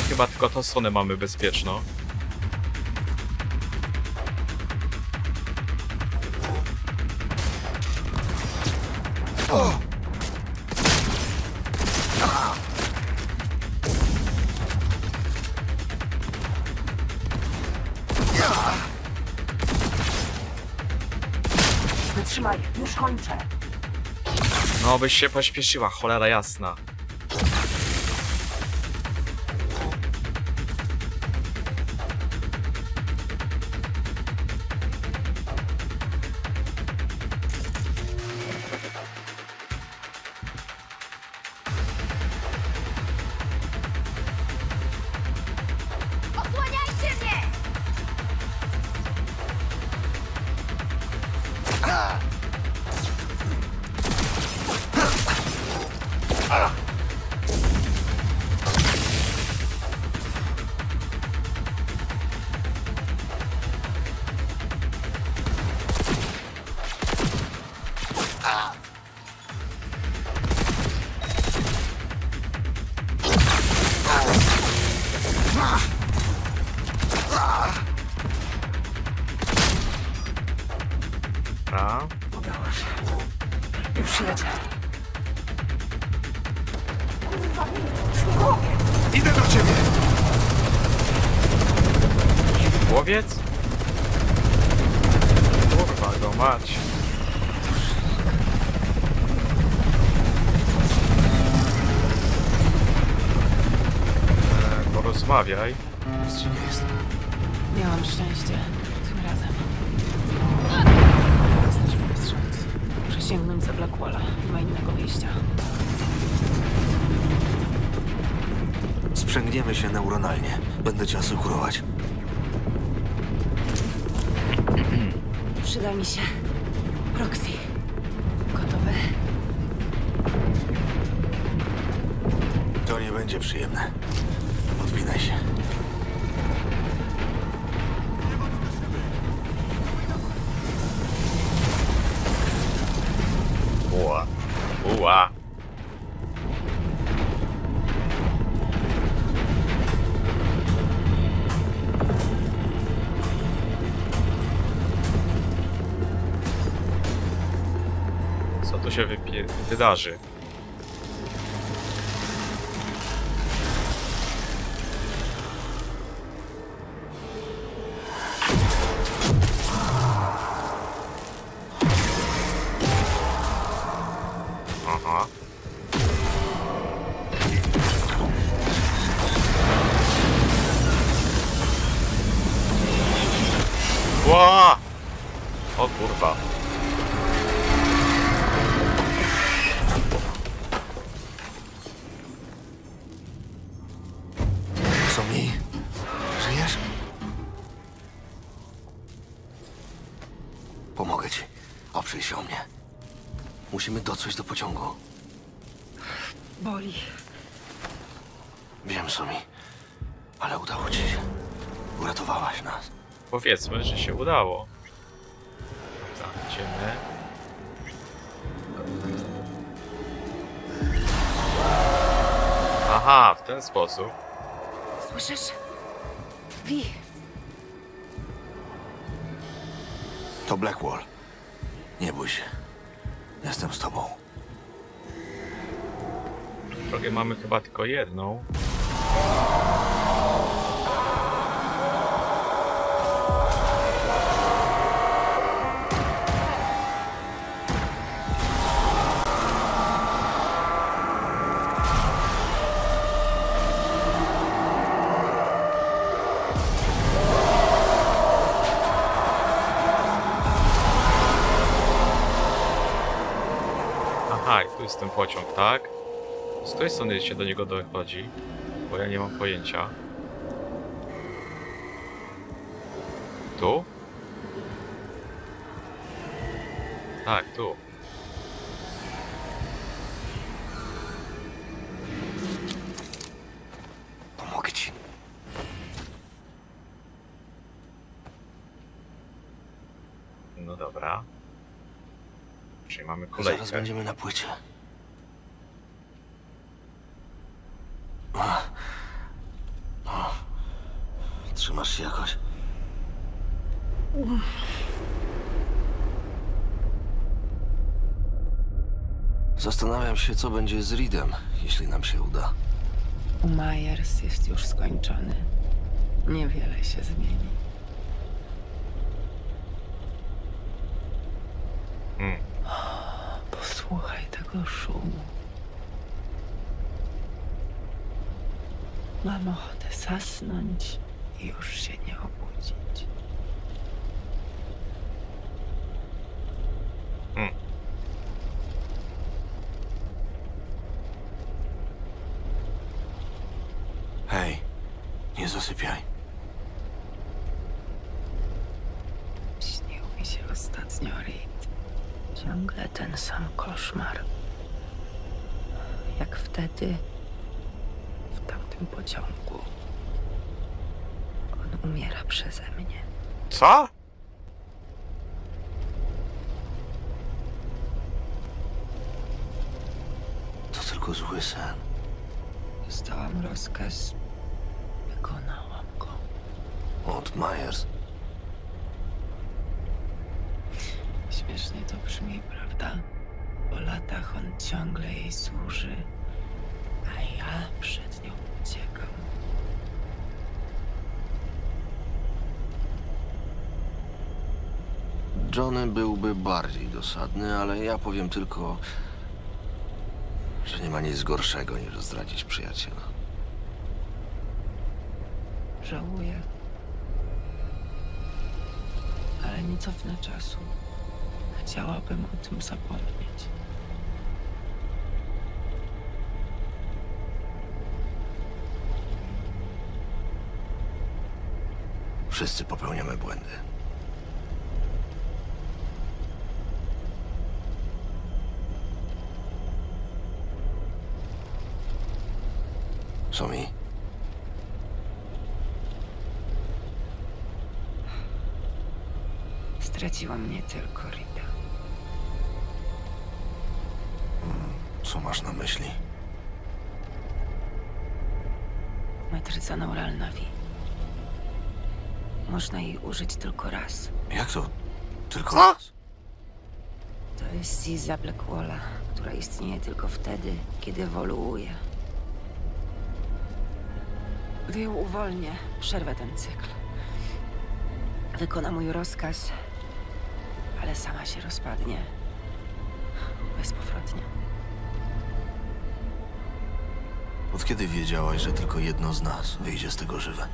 Chyba tylko tą stronę mamy bezpieczną. Wytrzymaj, już kończę. No byś się pośpieszyła, cholera jasna. Idę do ciebie! Głowiec? Kurwa go mać. Eee, porozmawiaj. Nic ci nie jest. Miałam szczęście. Tym razem. Jesteśmy bez szans. Muszę sięgnąć za Blackwalla. Nie ma innego wyjścia. Sprzęgniemy się neuronalnie. Będę cię asekurować. Przyda mi się. Proxy. Gotowe. To nie będzie przyjemne. Odwinaj się. Uła. Uła. Się wydarzy. Aha. Ła! O kurwa. Pomogę ci. Oprzyj się o mnie. Musimy dotrzeć do pociągu. Boli. Wiem, Sumi, ale udało ci się. Uratowałaś nas. Powiedzmy, że się udało. Zamkniemy. Aha, w ten sposób. Słyszysz? Wi. To Blackwall. Nie bój się. Jestem z tobą. drogę mamy chyba tylko jedną. Aha, i tu jest ten pociąg, tak? Z której strony się do niego dochodzi? Bo ja nie mam pojęcia. Tu? Tak, tu. Pomogę ci. No dobra. Czyli mamy kolejkę. Zaraz będziemy na płycie. Trzymasz się jakoś? Zastanawiam się, co będzie z Reedem, jeśli nam się uda. Myers jest już skończony. Niewiele się zmieni. Hmm. Posłuchaj tego szumu. Mam ochotę zasnąć i już się nie obudzić. Hmm. Hej, nie zasypiaj. Śnił mi się ostatnio Reed. Ciągle ten sam koszmar. Jak wtedy w tamtym pociągu. Umiera przeze mnie. Co? To tylko zły sen. Dostałam rozkaz. Wykonałam go. Od Myers. Śmiesznie to brzmi, prawda? Po latach on ciągle jej służy, a ja przed nią uciekam. Johnny byłby bardziej dosadny, ale ja powiem tylko, że nie ma nic gorszego niż zdradzić przyjaciela. Żałuję, ale nie cofnę czasu. Chciałabym o tym zapomnieć. Wszyscy popełniamy błędy. Co mi? Straciła mnie tylko Rita. Co masz na myśli? Matryca neuralna V. Można jej użyć tylko raz. Jak to? Tylko Co? raz? To jest Siza Blackwalla, która istnieje tylko wtedy, kiedy ewoluuje. Gdy ją uwolnię, przerwę ten cykl. Wykona mój rozkaz, ale sama się rozpadnie. Bezpowrotnie. Od kiedy wiedziałaś, że tylko jedno z nas wyjdzie z tego żywe?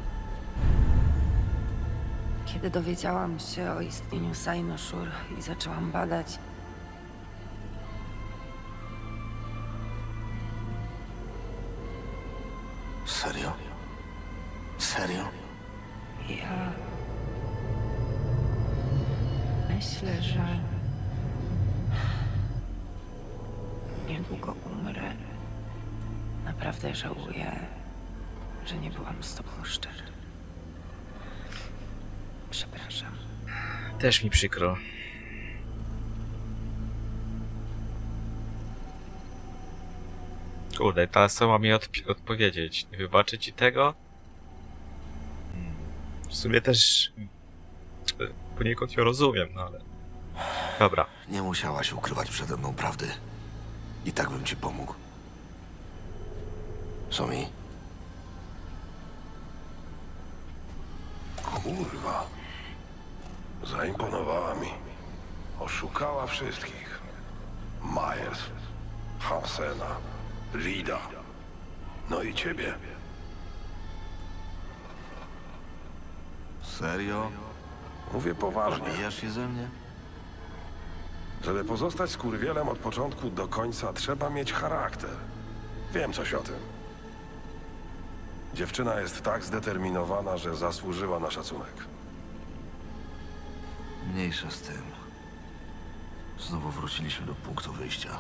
Kiedy dowiedziałam się o istnieniu Cynosure i zaczęłam badać, ja myślę, że niedługo umrę. Naprawdę żałuję, że nie byłam z tobą szczera. Przepraszam. Też mi przykro. Kurde, teraz co mam mi odp odpowiedzieć? Nie wybaczę ci tego? W sumie też poniekąd ją rozumiem, no ale... Dobra. Nie musiałaś ukrywać przede mną prawdy. I tak bym ci pomógł. Somi. Kurwa. Zaimponowała mi. Oszukała wszystkich. Myers, Hansena, Lida. No i ciebie. Serio? Mówię poważnie. Bijasz się ze mnie? Żeby pozostać skurwielem od początku do końca, trzeba mieć charakter. Wiem coś o tym. Dziewczyna jest tak zdeterminowana, że zasłużyła na szacunek. Mniejsza z tym. Znowu wróciliśmy do punktu wyjścia.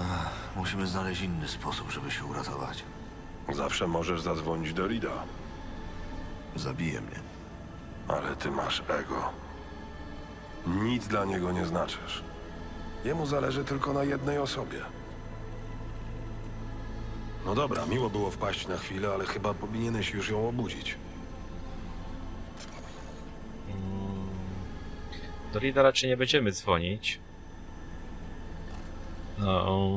Ach, musimy znaleźć inny sposób, żeby się uratować. Zawsze możesz zadzwonić do Rida. Zabije mnie. Ale ty masz ego. Nic dla niego nie znaczysz. Jemu zależy tylko na jednej osobie. No dobra, miło było wpaść na chwilę, ale chyba powinieneś już ją obudzić. Do Rida raczej nie będziemy dzwonić. No.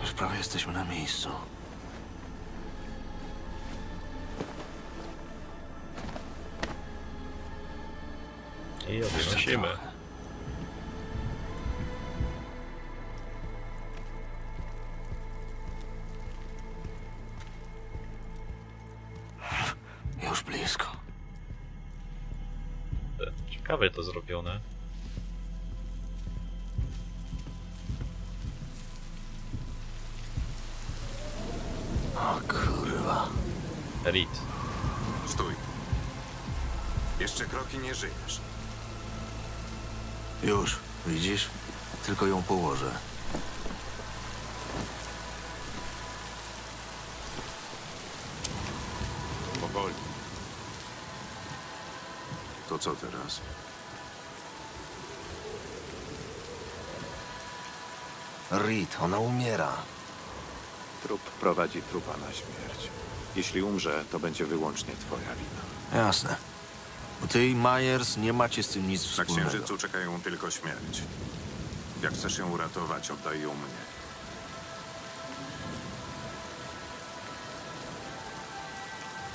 Już prawie jesteśmy na miejscu. I odnosimy. Już blisko. Ciekawe to zrobione. O kurwa. Rid. Stój. Jeszcze kroki nie żyjesz. Już, widzisz? Tylko ją położę. Powoli. To co teraz? Reed, ona umiera. Trup prowadzi trupa na śmierć. Jeśli umrze, to będzie wyłącznie twoja wina. Jasne. Ty i Myers nie macie z tym nic wspólnego. Na Księżycu czekają tylko śmierć. Jak chcesz ją uratować, oddaj ją mnie.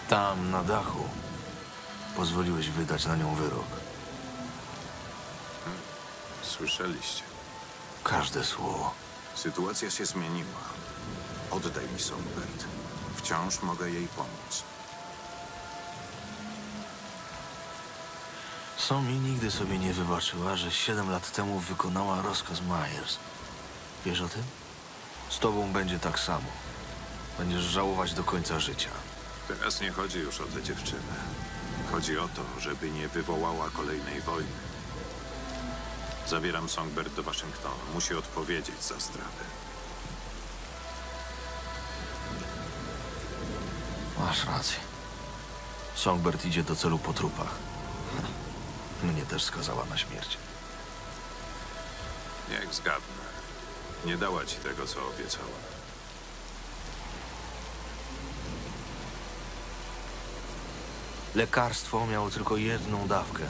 Tam, na dachu, pozwoliłeś wydać na nią wyrok. Hmm. Słyszeliście? Każde słowo. Sytuacja się zmieniła. Oddaj mi Songbird. Wciąż mogę jej pomóc. Somi nigdy sobie nie wybaczyła, że siedem lat temu wykonała rozkaz Myers. Wiesz o tym? Z tobą będzie tak samo. Będziesz żałować do końca życia. Teraz nie chodzi już o tę dziewczynę. Chodzi o to, żeby nie wywołała kolejnej wojny. Zabieram Songbird do Waszyngtonu. Musi odpowiedzieć za zdradę. Masz rację. Songbird idzie do celu po trupach. Mnie też skazała na śmierć. Niech zgadnę. Nie dała ci tego, co obiecała. Lekarstwo miało tylko jedną dawkę.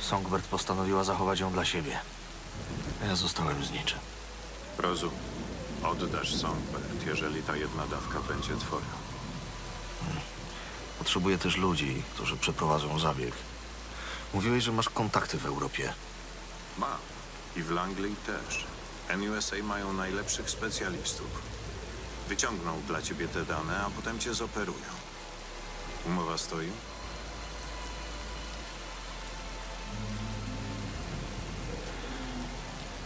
Songbird postanowiła zachować ją dla siebie. Ja zostałem z niczym. Rozumiem. Oddasz Songbird, jeżeli ta jedna dawka będzie twoja. Hmm. Potrzebuję też ludzi, którzy przeprowadzą zabieg. Mówiłeś, że masz kontakty w Europie. Mam. I w Langley też. N U S A mają najlepszych specjalistów. Wyciągną dla ciebie te dane, a potem cię zoperują. Umowa stoi?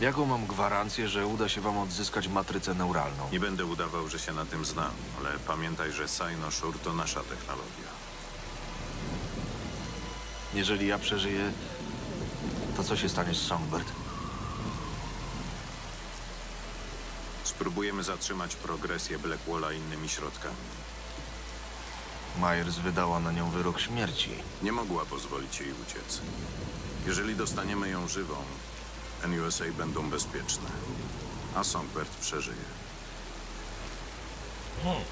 Jaką mam gwarancję, że uda się wam odzyskać matrycę neuralną? Nie będę udawał, że się na tym znam, ale pamiętaj, że Cynosure to nasza technologia. Jeżeli ja przeżyję, to co się stanie z Songbird? Spróbujemy zatrzymać progresję Blackwalla innymi środkami. Myers wydała na nią wyrok śmierci. Nie mogła pozwolić jej uciec. Jeżeli dostaniemy ją żywą, N U S A będą bezpieczne, a Songbird przeżyje. Hmm.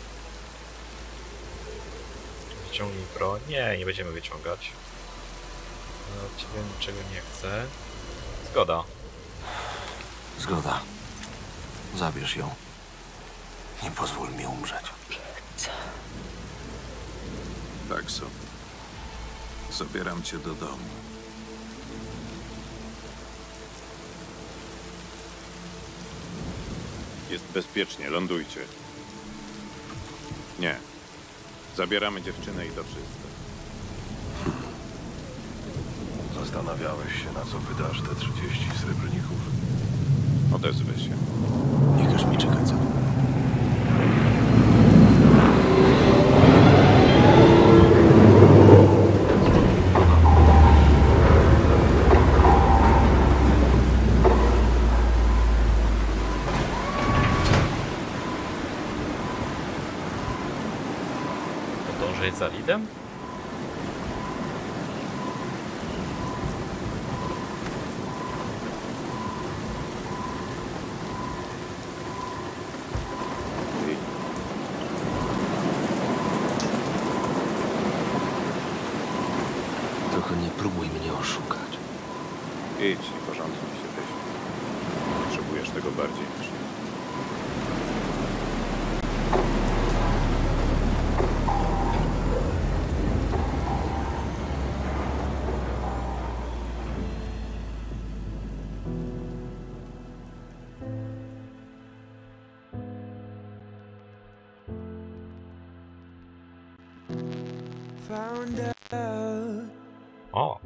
Wyciągnij broń. Nie, nie będziemy wyciągać. Od ciebie niczego nie chcę. Zgoda. Zgoda. Zabierz ją. Nie pozwól mi umrzeć. Co? Tak, so. Zabieram cię do domu. Jest bezpiecznie, lądujcie. Nie. Zabieramy dziewczynę i to wszystko. Hmm. Zastanawiałeś się, na co wydasz te trzydzieści srebrników? Odezwę się. Nie każ mi czekać za długo. Podążać za lidem? O!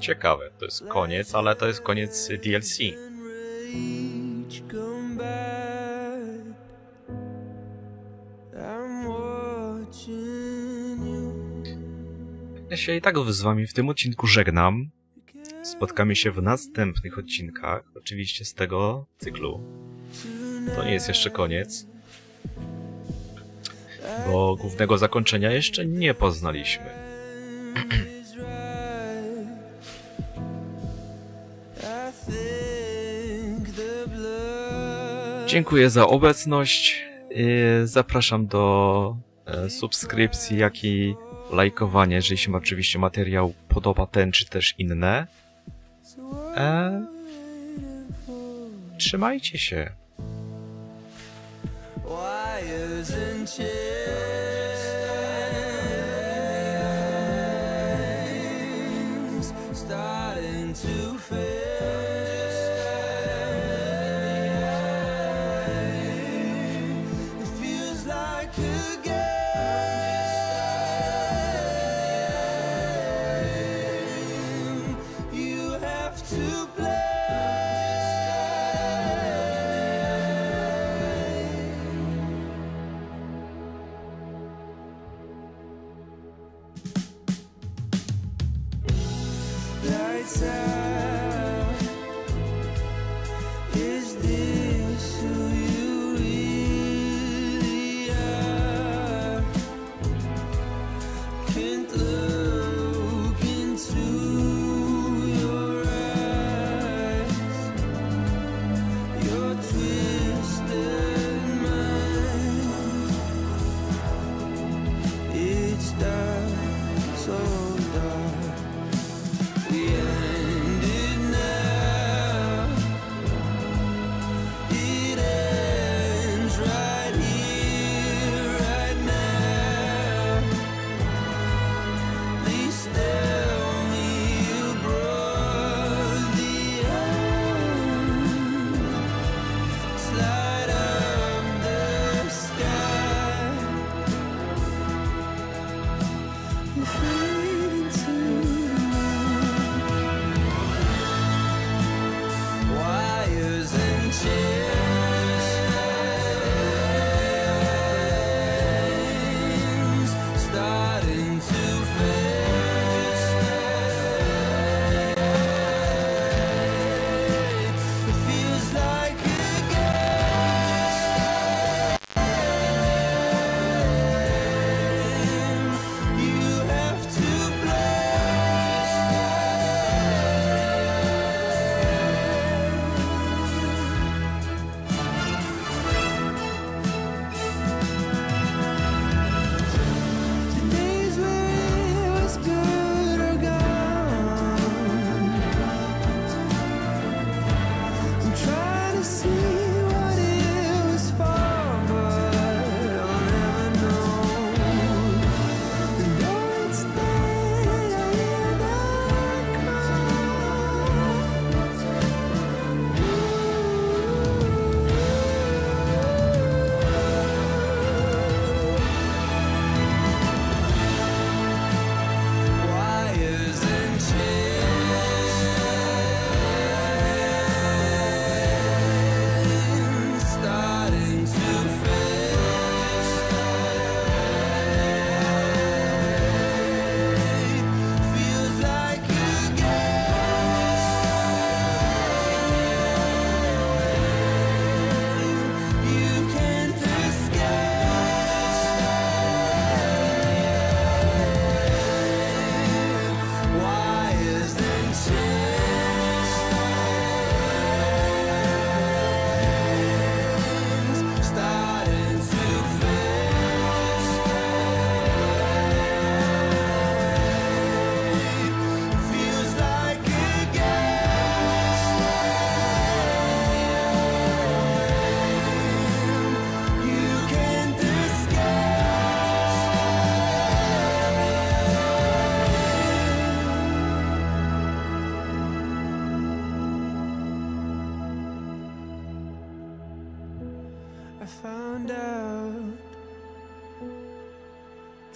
Ciekawe, to jest koniec, ale to jest koniec D L C. Ja się i tak z wami w tym odcinku żegnam. Spotkamy się w następnych odcinkach, oczywiście z tego cyklu. To nie jest jeszcze koniec, bo głównego zakończenia jeszcze nie poznaliśmy. Dziękuję za obecność. Zapraszam do subskrypcji, jak i lajkowania, jeżeli się oczywiście materiał podoba, ten czy też inne. Eee, trzymajcie się.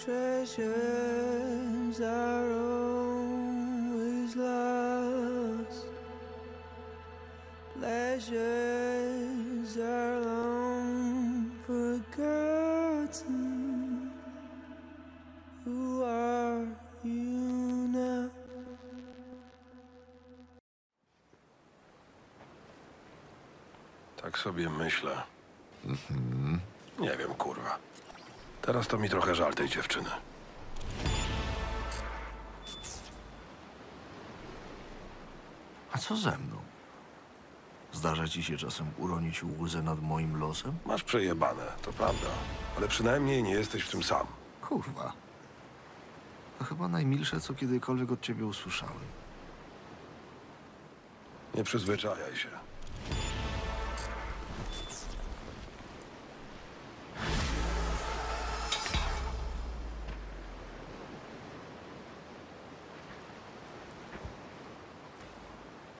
treasures are always lost. Pleasures are long forgotten. Who are you now? Tak sobie myślę. Mhm. Nie wiem, kurwa. Teraz to mi trochę żal tej dziewczyny. A co ze mną? Zdarza ci się czasem uronić łzę nad moim losem? Masz przejebane, to prawda. Ale przynajmniej nie jesteś w tym sam. Kurwa. To chyba najmilsze, co kiedykolwiek od ciebie usłyszałem. Nie przyzwyczajaj się.